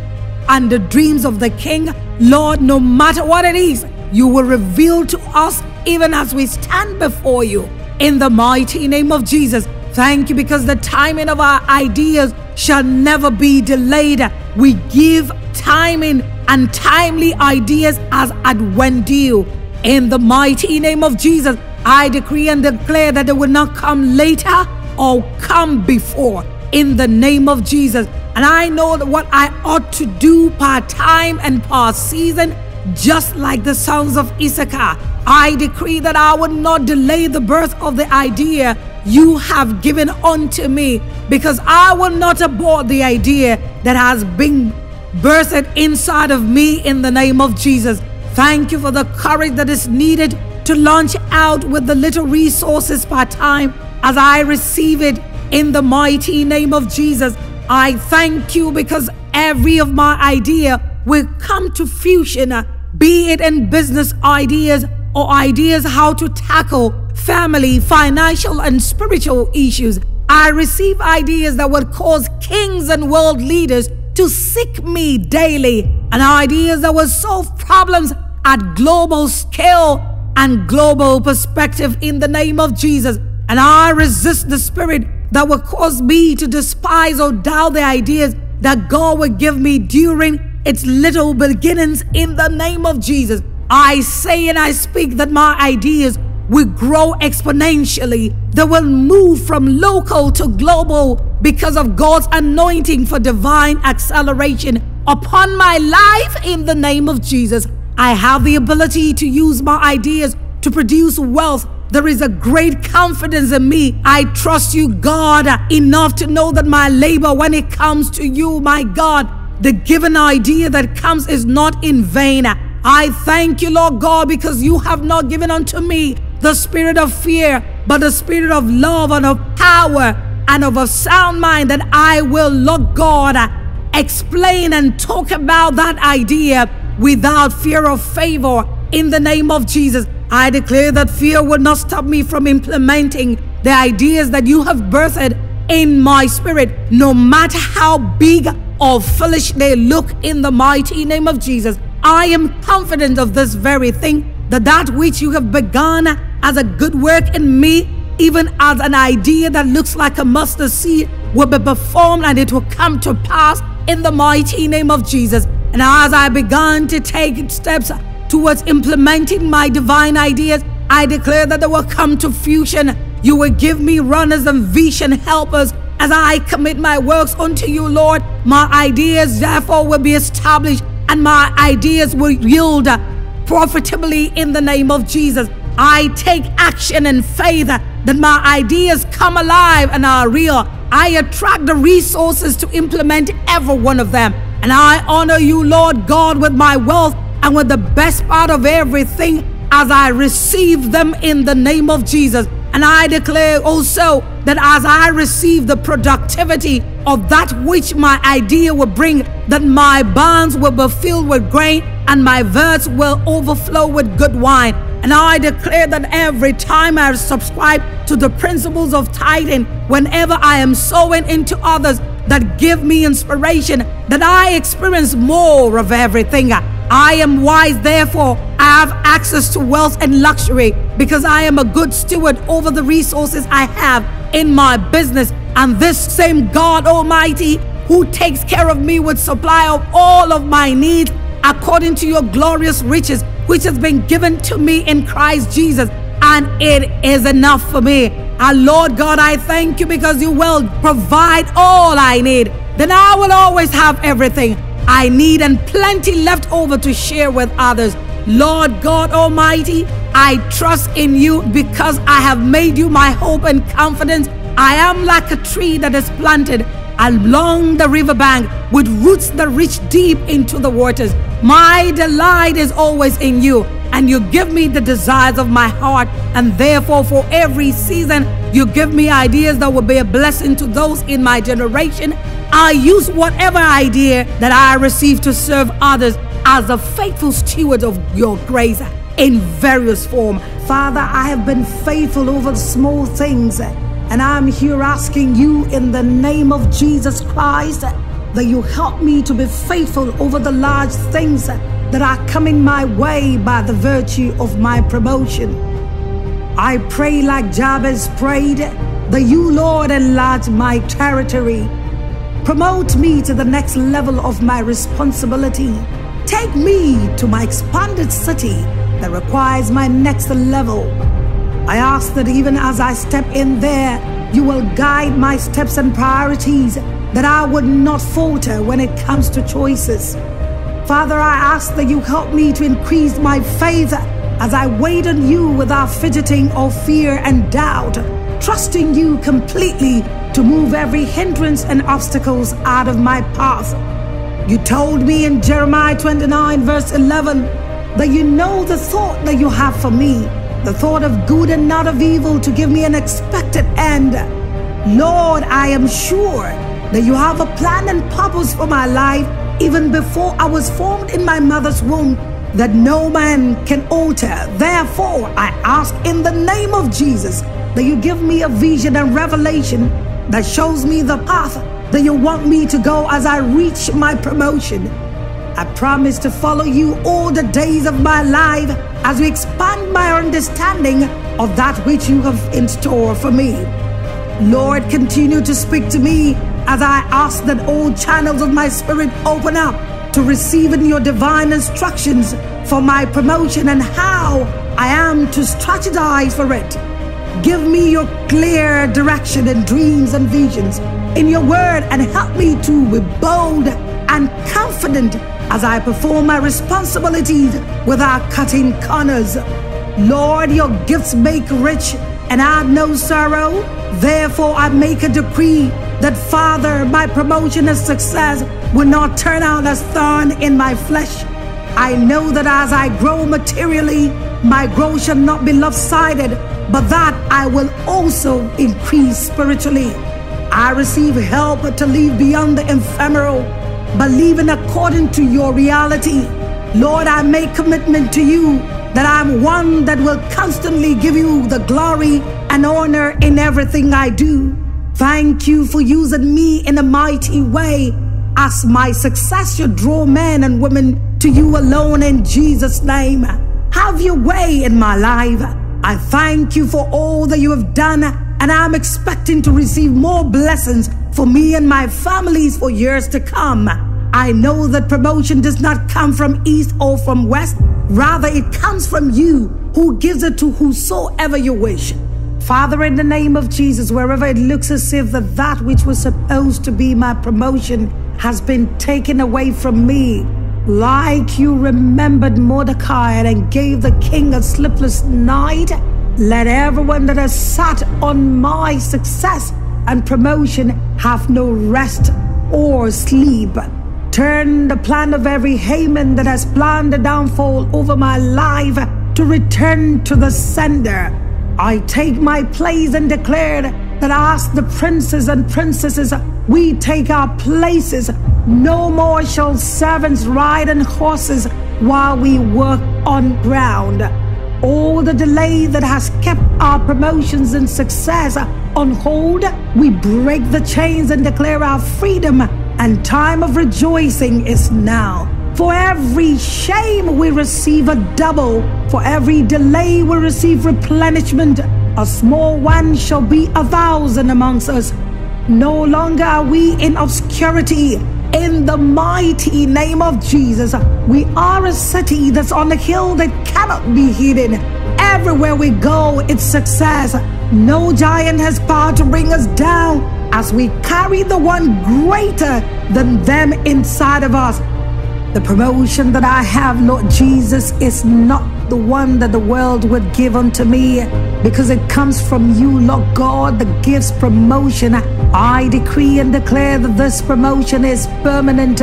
and the dreams of the king, Lord, no matter what it is, you will reveal to us even as we stand before you in the mighty name of Jesus. Thank you because the timing of our ideas shall never be delayed. We give timing and timely ideas as at when due. In the mighty name of Jesus, I decree and declare that they will not come later or come before, in the name of Jesus. And I know that what I ought to do per time and per season, just like the sons of Issachar. I decree that I would not delay the birth of the idea you have given unto me, because I will not abort the idea that has been birthed inside of me in the name of Jesus. Thank you for the courage that is needed to launch out with the little resources per time as I receive it in the mighty name of Jesus. I thank you because every of my idea will come to fruition, be it in business ideas or ideas how to tackle family, financial and spiritual issues. I receive ideas that will cause kings and world leaders to seek me daily, and ideas that will solve problems at global scale and global perspective in the name of Jesus. And I resist the spirit that will cause me to despise or doubt the ideas that God will give me during its little beginnings in the name of Jesus. I say and I speak that my ideas will grow exponentially. They will move from local to global because of God's anointing for divine acceleration upon my life in the name of Jesus. I have the ability to use my ideas to produce wealth. There is a great confidence in me. I trust you, God, enough to know that my labor when it comes to you, my God, the given idea that comes is not in vain. I thank you, Lord God, because you have not given unto me the spirit of fear, but the spirit of love and of power and of a sound mind, that I will, Lord God, explain and talk about that idea without fear or favor in the name of Jesus. I declare that fear will not stop me from implementing the ideas that you have birthed in my spirit, no matter how big or foolish they look in the mighty name of Jesus. I am confident of this very thing, that which you have begun as a good work in me, even as an idea that looks like a mustard seed, will be performed and it will come to pass in the mighty name of Jesus. And as I began to take steps towards implementing my divine ideas, I declare that they will come to fruition. You will give me runners and vision helpers as I commit my works unto you, Lord. My ideas therefore will be established, and my ideas will yield profitably in the name of Jesus. I take action in faith that my ideas come alive and are real. I attract the resources to implement every one of them. And I honor you, Lord God, with my wealth and with the best part of everything as I receive them in the name of Jesus. And I declare also that as I receive the productivity of that which my idea will bring, that my barns will be filled with grain and my vats will overflow with good wine. And I declare that every time I subscribe to the principles of tithing, whenever I am sowing into others that give me inspiration, that I experience more of everything. I am wise, therefore I have access to wealth and luxury, because I am a good steward over the resources I have in my business. And this same God Almighty, who takes care of me, would supply of all of my needs according to your glorious riches, which has been given to me in Christ Jesus. and it is enough for me. And Lord God, I thank you because you will provide all I need. Then I will always have everything I need and plenty left over to share with others. Lord God Almighty, I trust in you because I have made you my hope and confidence. I am like a tree that is planted along the riverbank with roots that reach deep into the waters. My delight is always in you, and you give me the desires of my heart. And therefore, for every season, you give me ideas that will be a blessing to those in my generation. I use whatever idea that I receive to serve others as a faithful steward of your grace in various form. Father, I have been faithful over small things, and I'm here asking you in the name of Jesus Christ that you help me to be faithful over the large things that are coming my way by the virtue of my promotion. I pray like Jabez prayed that you, Lord, enlarge my territory. Promote me to the next level of my responsibility. Take me to my expanded city that requires my next level. I ask that even as I step in there, you will guide my steps and priorities, that I would not falter when it comes to choices. Father, I ask that you help me to increase my faith as I wait on you without fidgeting or fear and doubt, trusting you completely to move every hindrance and obstacles out of my path. You told me in Jeremiah 29 verse 11 that you know the thought that you have for me, the thought of good and not of evil, to give me an expected end. Lord, I am sure that you have a plan and purpose for my life even before I was formed in my mother's womb, that no man can alter. Therefore, I ask in the name of Jesus that you give me a vision and revelation that shows me the path that you want me to go as I reach my promotion. I promise to follow you all the days of my life as you expand my understanding of that which you have in store for me. Lord, continue to speak to me as I ask that all channels of my spirit open up to receiving your divine instructions for my promotion and how I am to strategize for it. Give me your clear direction and dreams and visions in your word, and help me to be bold and confident as I perform my responsibilities without cutting corners. Lord, your gifts make rich and add no sorrow. Therefore, I make a decree that, Father, my promotion and success will not turn out as thorn in my flesh. I know that as I grow materially, my growth shall not be lopsided, but that I will also increase spiritually. I receive help to live beyond the ephemeral, but living according to your reality. Lord, I make commitment to you that I'm one that will constantly give you the glory and honor in everything I do. Thank you for using me in a mighty way, as my success should draw men and women to you alone in Jesus' name. Have your way in my life. I thank you for all that you have done, and I'm expecting to receive more blessings for me and my families for years to come. I know that promotion does not come from east or from west. Rather, it comes from you, who gives it to whosoever you wish. Father, in the name of Jesus, wherever it looks as if that which was supposed to be my promotion has been taken away from me, like you remembered Mordecai and gave the king a sleepless night, let everyone that has sat on my success and promotion have no rest or sleep. Turn the plan of every Haman that has planned the downfall over my life to return to the sender. I take my place and declare that as the princes and princesses, we take our places. No more shall servants ride on horses while we work on ground. All the delay that has kept our promotions and success on hold, we break the chains and declare our freedom, and time of rejoicing is now. For every shame we receive a double, for every delay we receive replenishment. A small one shall be 1,000 amongst us. No longer are we in obscurity. In the mighty name of Jesus, we are a city that's on a hill that cannot be hidden. Everywhere we go, it's success. No giant has power to bring us down, as we carry the one greater than them inside of us. The promotion that I have, Lord Jesus, is not the one that the world would give unto me, because it comes from you, Lord God, that gives promotion. I decree and declare that this promotion is permanent.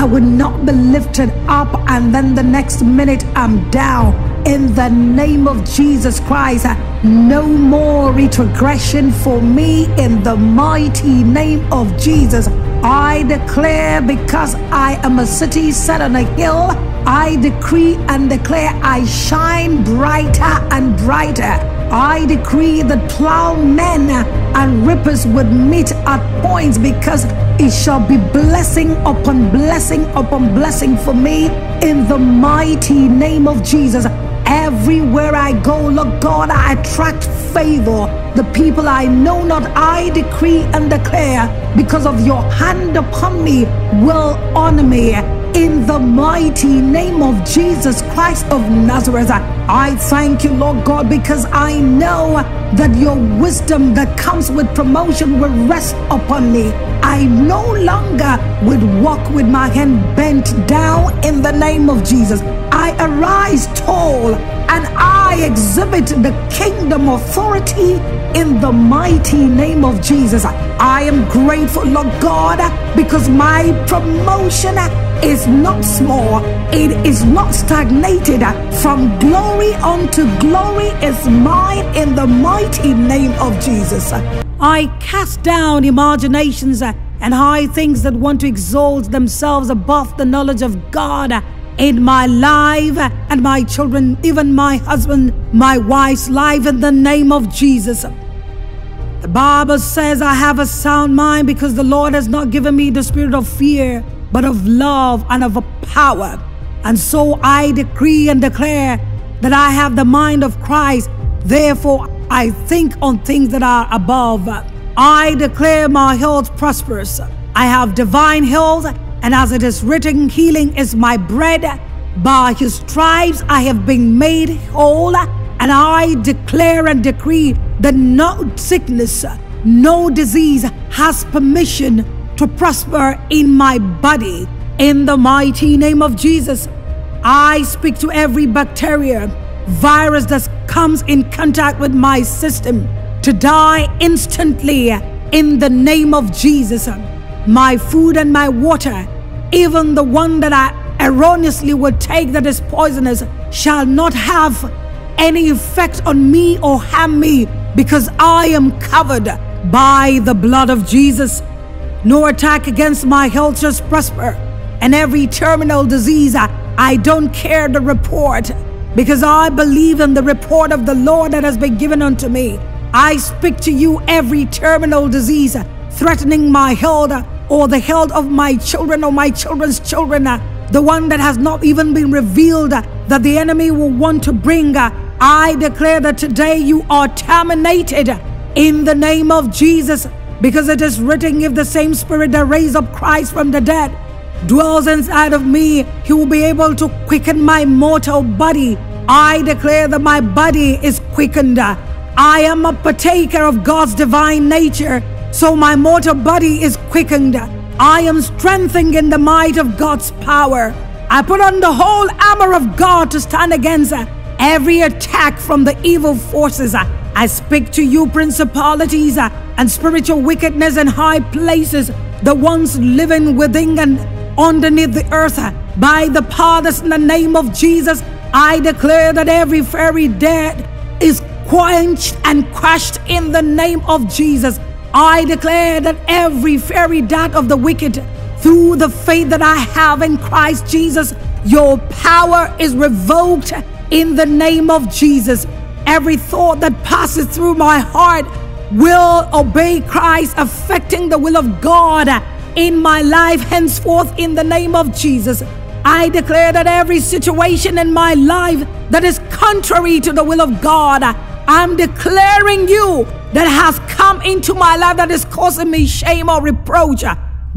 I would not be lifted up and then the next minute I'm down. In the name of Jesus Christ, no more retrogression for me in the mighty name of Jesus. I declare, because I am a city set on a hill, I decree and declare I shine brighter and brighter. I decree that plowmen and reapers would meet at points, because it shall be blessing upon blessing upon blessing for me in the mighty name of Jesus. Everywhere I go, Lord God, I attract favor. The people I know not, I decree and declare, because of your hand upon me, will honor me. In the mighty name of Jesus Christ of Nazareth, I thank you, Lord God, because I know that your wisdom that comes with promotion will rest upon me. I no longer would walk with my hand bent down in the name of Jesus. I arise tall and I exhibit the kingdom authority in the mighty name of Jesus. I am grateful, Lord God, because my promotion is not small. It is not stagnated. From glory unto glory is mine in the mighty name of Jesus. I cast down imaginations and high things that want to exalt themselves above the knowledge of God. In my life and my children, even my husband, my wife's life, in the name of Jesus. The Bible says I have a sound mind, because the Lord has not given me the spirit of fear, but of love and of power. And so I decree and declare that I have the mind of Christ. Therefore, I think on things that are above. I declare my health prosperous. I have divine health. And as it is written, healing is my bread. By his stripes I have been made whole. And I declare and decree that no sickness, no disease has permission to prosper in my body. In the mighty name of Jesus, I speak to every bacteria, virus that comes in contact with my system to die instantly in the name of Jesus. My food and my water, even the one that I erroneously would take that is poisonous, shall not have any effect on me or harm me, because I am covered by the blood of Jesus. No attack against my health shall prosper, and every terminal disease, I don't care the report, because I believe in the report of the Lord that has been given unto me. I speak to you, every terminal disease threatening my health or the health of my children or my children's children, the one that has not even been revealed that the enemy will want to bring, I declare that today you are terminated in the name of Jesus, because it is written, if the same spirit that raised up Christ from the dead dwells inside of me, he will be able to quicken my mortal body. I declare that my body is quickened. I am a partaker of God's divine nature, so my mortal body is quickened. I am strengthened in the might of God's power. I put on the whole armor of God to stand against every attack from the evil forces. I speak to you, principalities and spiritual wickedness in high places, the ones living within and underneath the earth. By the power that's in the name of Jesus, I declare that every fairy dead is quenched and crushed in the name of Jesus. I declare that every fairy dart of the wicked, through the faith that I have in Christ Jesus, your power is revoked in the name of Jesus. Every thought that passes through my heart will obey Christ, affecting the will of God in my life henceforth in the name of Jesus. I declare that every situation in my life that is contrary to the will of God, I'm declaring you that has come into my life that is causing me shame or reproach,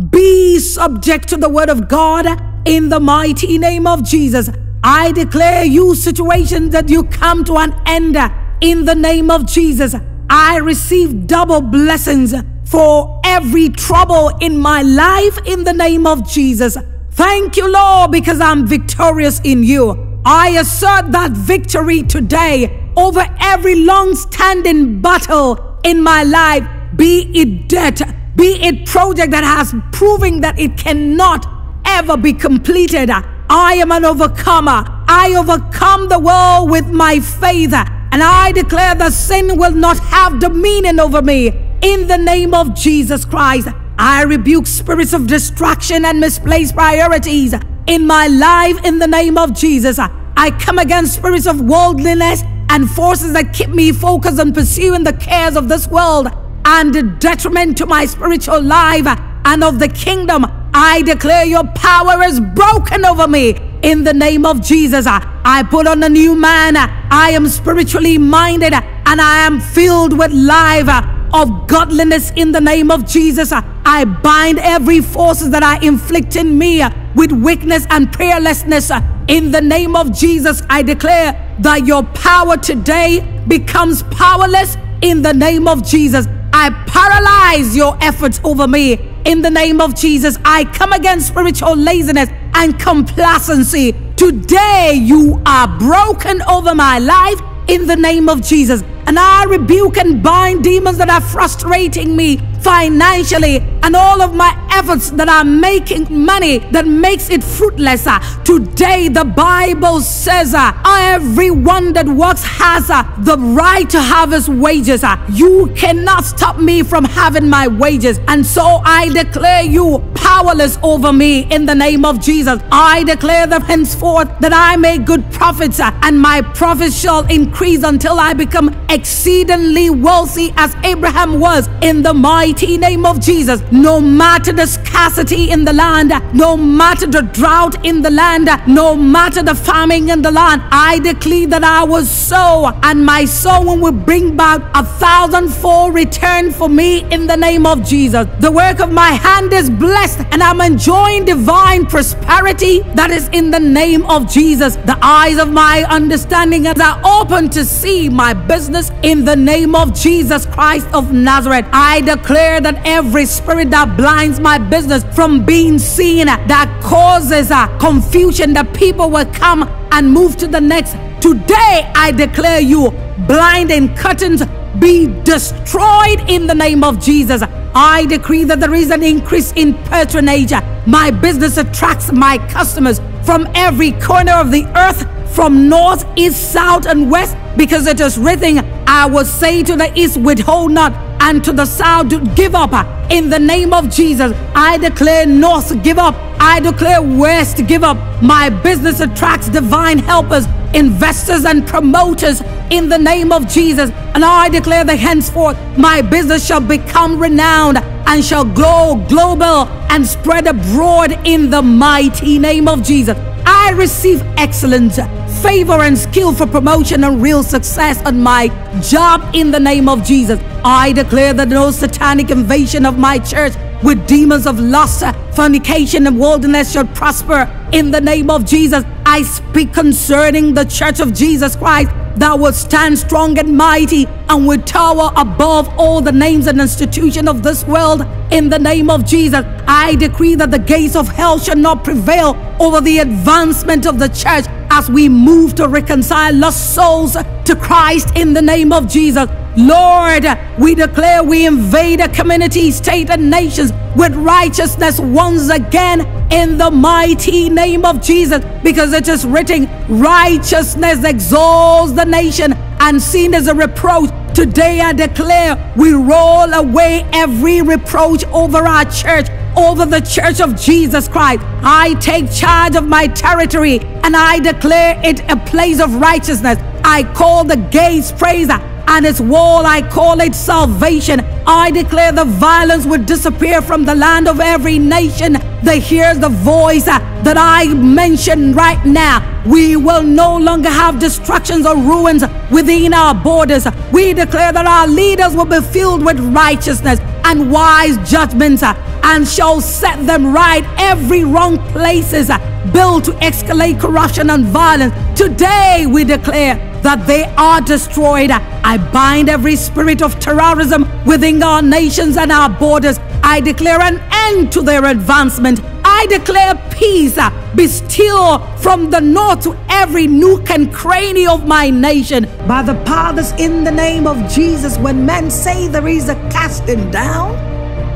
be subject to the word of God in the mighty name of Jesus. I declare you situations that you come to an end in the name of Jesus. I receive double blessings for every trouble in my life in the name of Jesus. Thank you, Lord, because I'm victorious in you. I assert that victory today over every long-standing battle in my life, be it debt, be it project that has proven that it cannot ever be completed. I am an overcomer. I overcome the world with my faith, and I declare that sin will not have dominion over me in the name of Jesus Christ. I rebuke spirits of distraction and misplaced priorities in my life in the name of Jesus. I come against spirits of worldliness and forces that keep me focused on pursuing the cares of this world and the detriment to my spiritual life and of the kingdom. I declare your power is broken over me in the name of Jesus. I put on a new man. I am spiritually minded and I am filled with life of godliness in the name of Jesus. I bind every forces that are inflicting me with weakness and prayerlessness in the name of Jesus. I declare that your power today becomes powerless in the name of Jesus. I paralyze your efforts over me in the name of Jesus. I come against spiritual laziness and complacency. Today you are broken over my life in the name of Jesus. And I rebuke and bind demons that are frustrating me financially and all of my efforts that are making money that makes it fruitless. Today the Bible says everyone that works has the right to have his wages. You cannot stop me from having my wages, and so I declare you powerless over me in the name of Jesus. I declare that henceforth that I make good profits and my profits shall increase until I become exceedingly wealthy as Abraham was in the mighty name of Jesus. No matter the scarcity in the land, no matter the drought in the land, no matter the famine in the land, I declare that I will sow and my sowing will bring back 1,000-fold return for me in the name of Jesus. The work of my hand is blessed and I'm enjoying divine prosperity that is in the name of Jesus. The eyes of my understanding are open to see my business in the name of Jesus Christ of Nazareth. I declare that every spirit that blinds my business from being seen, that causes confusion, that people will come and move to the next. Today I declare you blinding curtains be destroyed in the name of Jesus. I decree that there is an increase in patronage. My business attracts my customers from every corner of the earth, from north, east, south, and west, because it is written, I will say to the east, withhold not, and to the south, give up. In the name of Jesus, I declare north, give up. I declare west, give up. My business attracts divine helpers, investors, and promoters in the name of Jesus. And I declare that henceforth, my business shall become renowned and shall go global and spread abroad in the mighty name of Jesus. I receive excellence, favor, and skill for promotion and real success on my job in the name of Jesus. I declare that no satanic invasion of my church with demons of lust, fornication, and worldliness shall prosper in the name of Jesus. I speak concerning the church of Jesus Christ that will stand strong and mighty and will tower above all the names and institutions of this world in the name of Jesus. I decree that the gates of hell shall not prevail over the advancement of the church as we move to reconcile lost souls to Christ in the name of Jesus. Lord, we declare we invade a community, state, and nations with righteousness once again in the mighty name of Jesus, because it is written, righteousness exalts the nation and seen as a reproach. Today I declare we roll away every reproach over our church, over the church of Jesus Christ. I take charge of my territory and I declare it a place of righteousness. I call the gates praise and its wall, I call it salvation. I declare the violence will disappear from the land of every nation. They hear the voice that I mention right now. We will no longer have destructions or ruins within our borders. We declare that our leaders will be filled with righteousness and wise judgments and shall set them right every wrong places. built to escalate corruption and violence, today we declare that they are destroyed. I bind every spirit of terrorism within our nations and our borders. I declare an end to their advancement. I declare peace be still from the north to every nook and cranny of my nation. By the power that's in the name of Jesus, when men say there is a casting down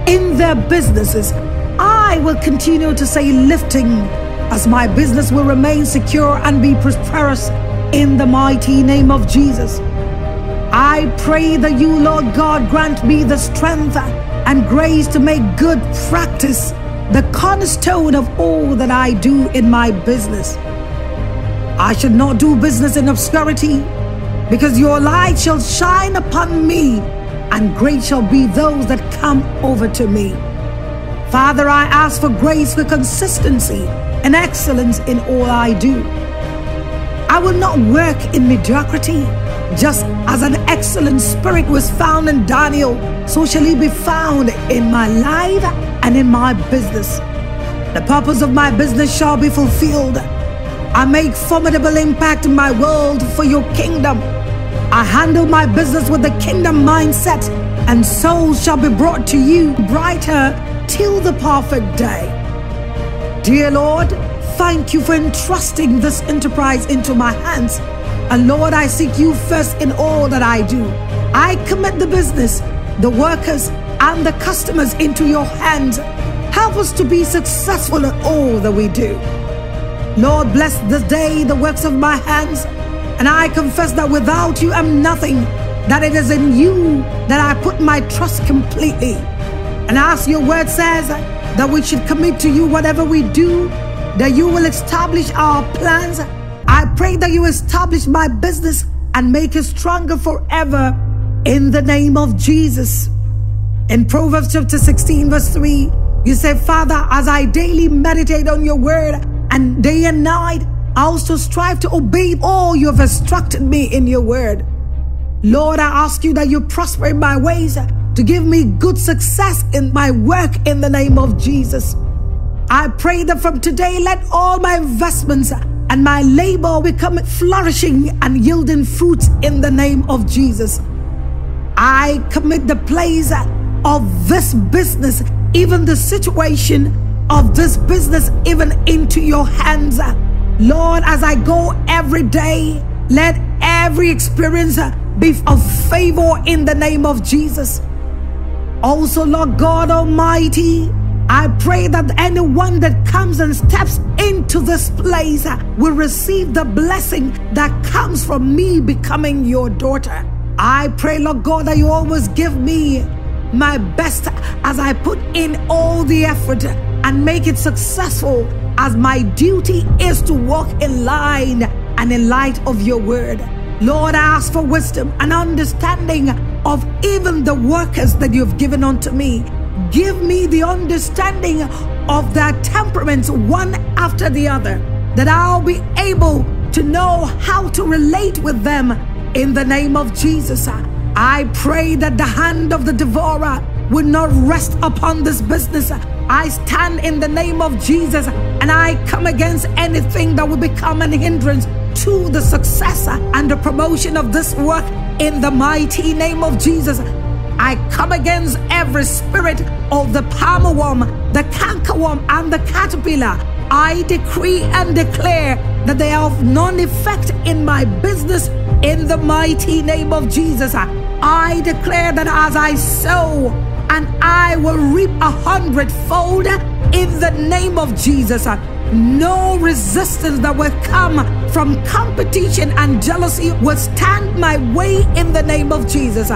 in their businesses, I will continue to say lifting, as my business will remain secure and be prosperous in the mighty name of Jesus. I pray that you, Lord God, grant me the strength and grace to make good practice the cornerstone of all that I do in my business. I should not do business in obscurity, because your light shall shine upon me, and great shall be those that come over to me. Father, I ask for grace for consistency and excellence in all I do. I will not work in mediocrity. Just as an excellent spirit was found in Daniel, so shall he be found in my life and in my business. The purpose of my business shall be fulfilled. I make formidable impact in my world for your kingdom. I handle my business with the kingdom mindset, and souls shall be brought to you brighter till the perfect day. Dear Lord, thank you for entrusting this enterprise into my hands. And Lord, I seek you first in all that I do. I commit the business, the workers, and the customers into your hands. Help us to be successful in all that we do. Lord, bless this day the works of my hands, and I confess that without you I'm nothing, that it is in you that I put my trust completely. And as your word says, that we should commit to you whatever we do, that you will establish our plans. I pray that you establish my business and make it stronger forever in the name of Jesus. In Proverbs chapter 16 verse 3, you say, Father, as I daily meditate on your word and day and night, I also strive to obey all you have instructed me in your word. Lord, I ask you that you prosper in my ways, to give me good success in my work in the name of Jesus. I pray that from today, let all my investments and my labor become flourishing and yielding fruits in the name of Jesus. I commit the place of this business, even the situation of this business, even into your hands. Lord, as I go every day, let every experience be of favor in the name of Jesus. Also, Lord God Almighty, I pray that anyone that comes and steps into this place will receive the blessing that comes from me becoming your daughter. I pray, Lord God, that you always give me my best as I put in all the effort and make it successful, as my duty is to walk in line and in light of your word. Lord, I ask for wisdom and understanding of even the workers that you've given unto me. Give me the understanding of their temperaments one after the other, that I'll be able to know how to relate with them in the name of Jesus. I pray that the hand of the devourer will not rest upon this business. I stand in the name of Jesus, and I come against anything that will become an hindrance to the success and the promotion of this work in the mighty name of Jesus. I come against every spirit of the palmerworm, the cankerworm, and the caterpillar. I decree and declare that they are of none effect in my business in the mighty name of Jesus. I declare that as I sow, and I will reap 100-fold in the name of Jesus. No resistance that will come from competition and jealousy will stand my way in the name of Jesus.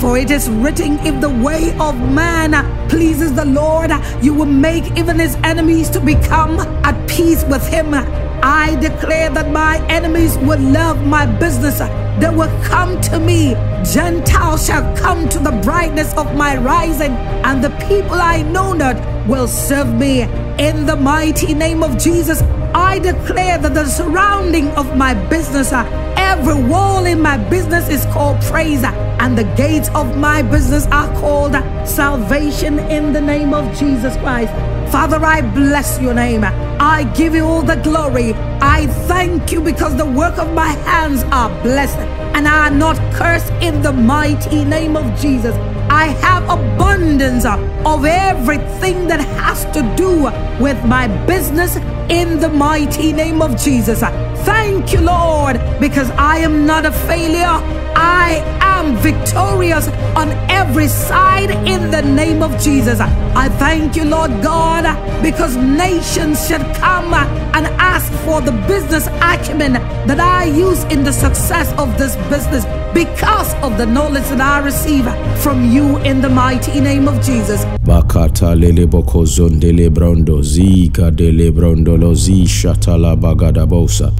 For it is written, if the way of man pleases the Lord, you will make even his enemies to become at peace with him. I declare that my enemies will love my business. They will come to me. Gentiles shall come to the brightness of my rising, and the people I know not will serve me. In the mighty name of Jesus, I declare that the surrounding of my business, every wall in my business is called praise, and the gates of my business are called salvation in the name of Jesus Christ. Father, I bless your name. I give you all the glory. I thank you because the work of my hands are blessed and I am not cursed in the mighty name of Jesus. I have abundance of everything that has to do with my business in the mighty name of Jesus. Thank you, Lord, because I am not a failure. I am victorious on every side in the name of Jesus. I thank you, Lord God, because nations should come and ask for the business acumen that I use in the success of this business because of the knowledge that I receive from you in the mighty name of Jesus. Bakata lele boko zonde le brondo zika dele brondo lo zishata la bagada bosa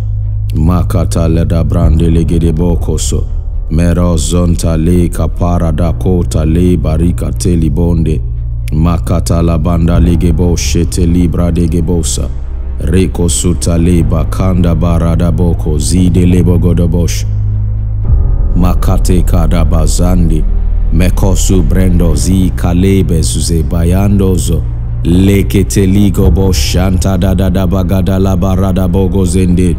makata le da brande le gede boko so merozonta le kapara da kota le barika teli bonde makata la banda le gebo shete libra de gebosa reko suta le bakanda barada boko zide le bogodo bosh makate kada bazandi mekosu brendo zi kalebe zuze bayandozo lekete ligo bo shanta dadada bagada la barada bogo zende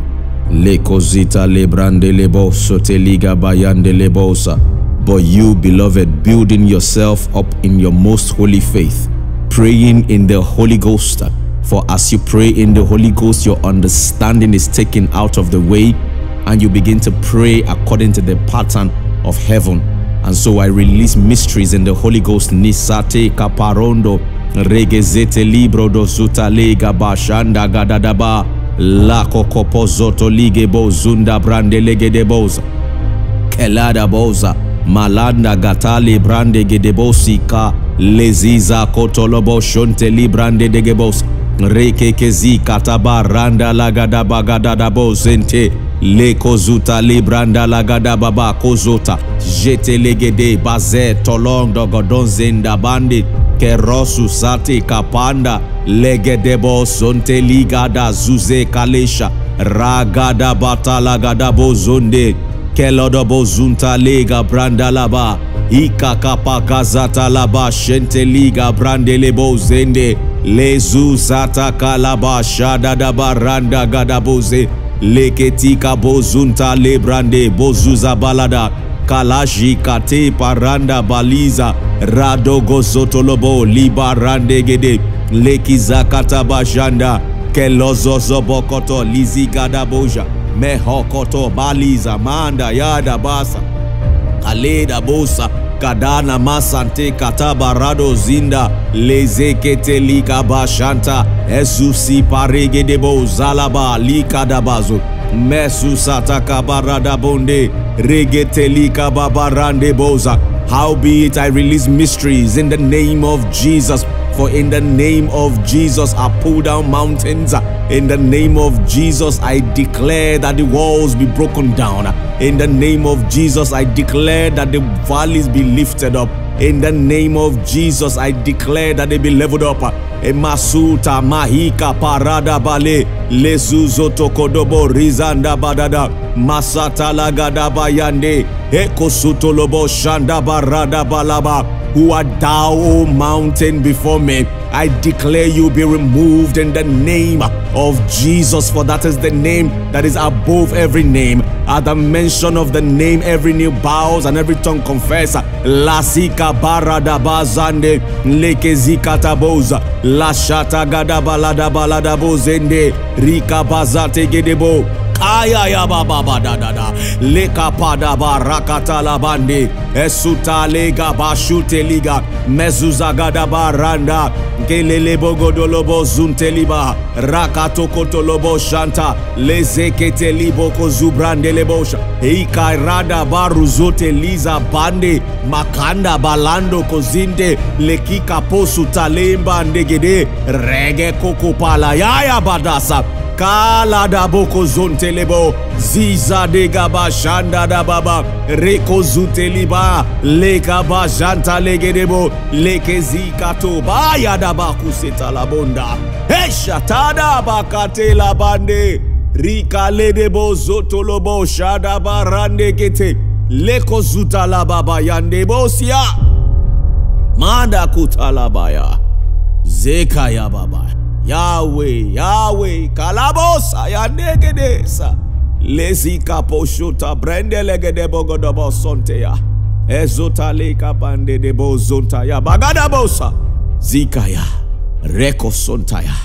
lekozita lebrande lebo sote liga bayande lebosa. But you, beloved, building yourself up in your most holy faith, praying in the Holy Ghost. For as you pray in the Holy Ghost, your understanding is taken out of the way and you begin to pray according to the pattern of heaven. And so I release mysteries in the Holy Ghost. Nisate kaparondo regezete libro dozuta lega bashanda gadadaba la kokopozoto ligebo zunda brande legedeboza kelada boza malanda gatali brande gedebosika leziza kotolobo shonte librande degebos rekekezi kataba randa lagadaba gadadabo zente lekozuta libranda lagadababa kozota jete legede baze tolong dogodon zenda bandit kerosu sate kapanda legedebo sonte ligada zuze kalesha ragada batala gadabo zonde kelodobo zunta lega branda laba ikakapa kazata laba shente liga brande lebo zende lezu zata kalaba shada daba randa gadaboze leketika bozunta lebrande bozuza balada kalashi kate paranda baliza radogo zotolobo libarande gede lekizakata bashanda kelozo zobokoto lizigada boja mehokoto baliza manda yada basa kaleda bosa kadana masante kataba rado zinda lezekete likabashanta esusi paregedebo zalaba likadabazo mesusata kabarada bonde regete likababarande boza. Howbeit I release mysteries in the name of Jesus. For in the name of Jesus I pull down mountains. In the name of Jesus I declare that the walls be broken down. In the name of Jesus I declare that the valleys be lifted up. In the name of Jesus I declare that they be leveled up. Emasuta mahika parada bale lezuzo tokodobo rizanda badada masata lagada bayande ekosutolobo shanda barada balaba. Who art thou, O mountain, before me? I declare you be removed in the name of Jesus, for that is the name that is above every name. At the mention of the name, every knee bows and every tongue confesses. Lasika barada bazande lekezika taboza lashata gadabalada balada bozende rika bazate gedebo kaya ya baba badada leka padaba rakata labande esuta lega bashute liga mezuza gadaba randa kelele bogodolobo zunteliba rakato kotolobo shanta lezekete liboko zubrande lebosha ikairada baruzote liza bande makanda balando kozinde lekika posu talemba ndegede rege kokopala yaya badasa kala daboko zontelebo ziza de gaba shanda da baba reko zuteliba leka ba janta legedebo lekezi katoba ya daba kuseta labonda eshatada bakate labande rika ledebo zotolobo shada barande kete leko zutala baba yandebo sia manda kutalabaya Zekaya Baba. Yahweh, Yahweh, Kalabosa, Yanegedesa, Lezi Kaposhota, Brende Legede Bogodobo Sontea, Ezota Leka Bande de Bozontaya, Bagadabosa, Zikaya, Reko Sontaya,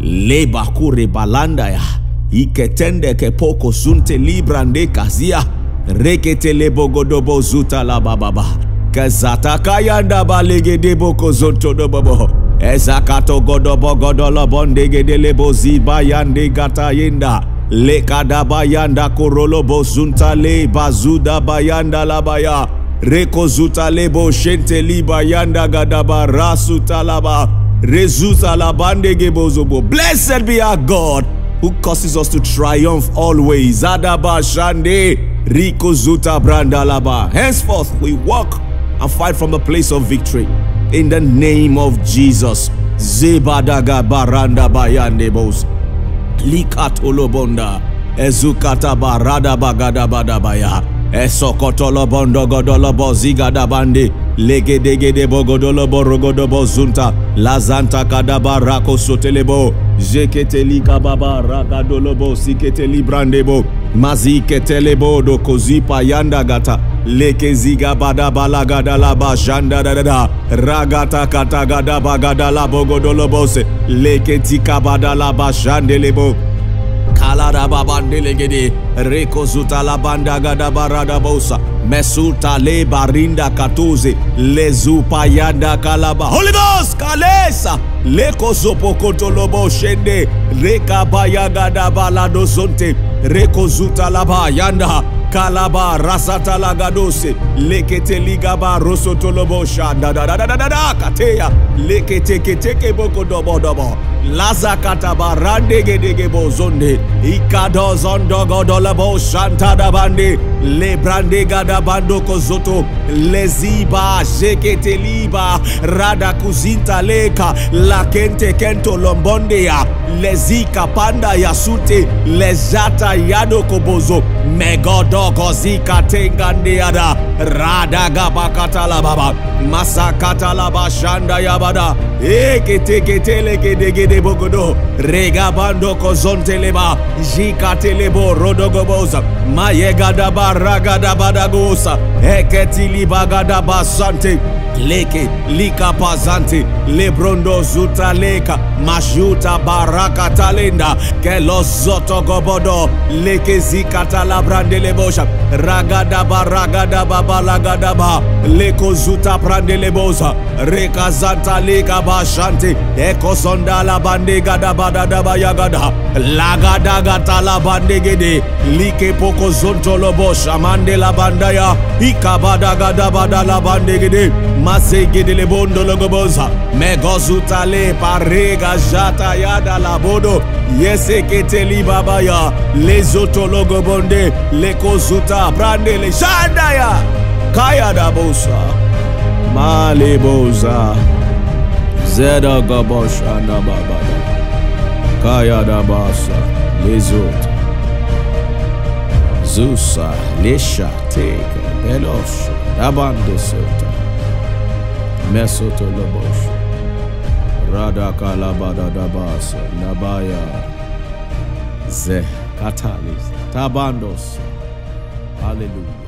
Lebakure Balandaya, Iketende Kepoko Sunte Librande Kazia, Rekete Lebogodobo Zuta la Bababa, Kazata Kayanda Balegede Boko Zonto de Bobo. Ezakato godobo godola bondege de lebozi bayande gata yenda lekada bayanda korolo bozunta le bazuda bayanda labaya reko zuta lebo shente li bayanda gadaba rasuta laba rezuta labandege bozobo. Blessed be our God who causes us to triumph always. Adaba shande riko zuta branda laba. Henceforth we walk and fight from a place of victory. In the name of Jesus, Zebadaga Baranda Bayandebos, Likat Olobonda, Ezukata Barada Bagada Badabaya, Esokotolobondo Godolobo Zigadabande, Legedegedebo Godolobo Rogodobo Zunta, Lazanta Kadabarako Sotelebo, Jeketelika Baba Ragadolobo Siketeli Brandebo, Maziketelebo Dokozipa Yandagata. Leke ziga bada balagada la bashanda da da ragata katagada bagada la bogodolobose leke tika bada la bashande lebo kalara babande legede reko zuta la banda gada barada bosa mesuta le barinda katuze lezupa yanda kalaba Holy Ghost kalesa leko zopokotolobo shende reka bayagada balado zonte reko zuta la bayanda Kalaba rasata lagadose lekete ligaba rosotolobo shanda da kateya lekete keteke boko dobo dobo lazakata barande gedege bozonde ikado zondo godolabo shanta da bande le brande gada bando kozoto leziba jekete liba rada kuzinta leka lakente kento lombonde ya lezika panda yasute lezata yado kobozo megodo Gozika tengandiada Rada gabakata la baba Masakata la bashanda yabada Eketeketele degede bogodo Regabando kozonteleba Jikatelebo rodogobosa Mayegadaba ragadabadagosa Eketilibagadaba sante Leke likapazante Lebrondo zuta leka Mashuta baraka talenda Kelozoto gobodo Leke zikata la brandelebo Ragadaba ragadaba balagadaba Leko zuta brandelebosa Rekazanta leka bashante Eko sondala bandega dabadadaba yagada Lagadagata la bandegede Like poko zontolobo Shamande la bandaya Ikabadagadabada la bandegede Masegede le bondo logobosa Megozuta le parega jata yada la bodo Yesekete li babaya Lezoto logobonde Lekozuta brande le shandaya Kaya da bosa Malibosa Zeda gabosha na babada Kaya da basa Lezot Zusa lesha teke Belosha Dabando sota Mesoto Lobosh Radaka Labada Dabas Nabaya Zeh Katalis Tabandos. Hallelujah.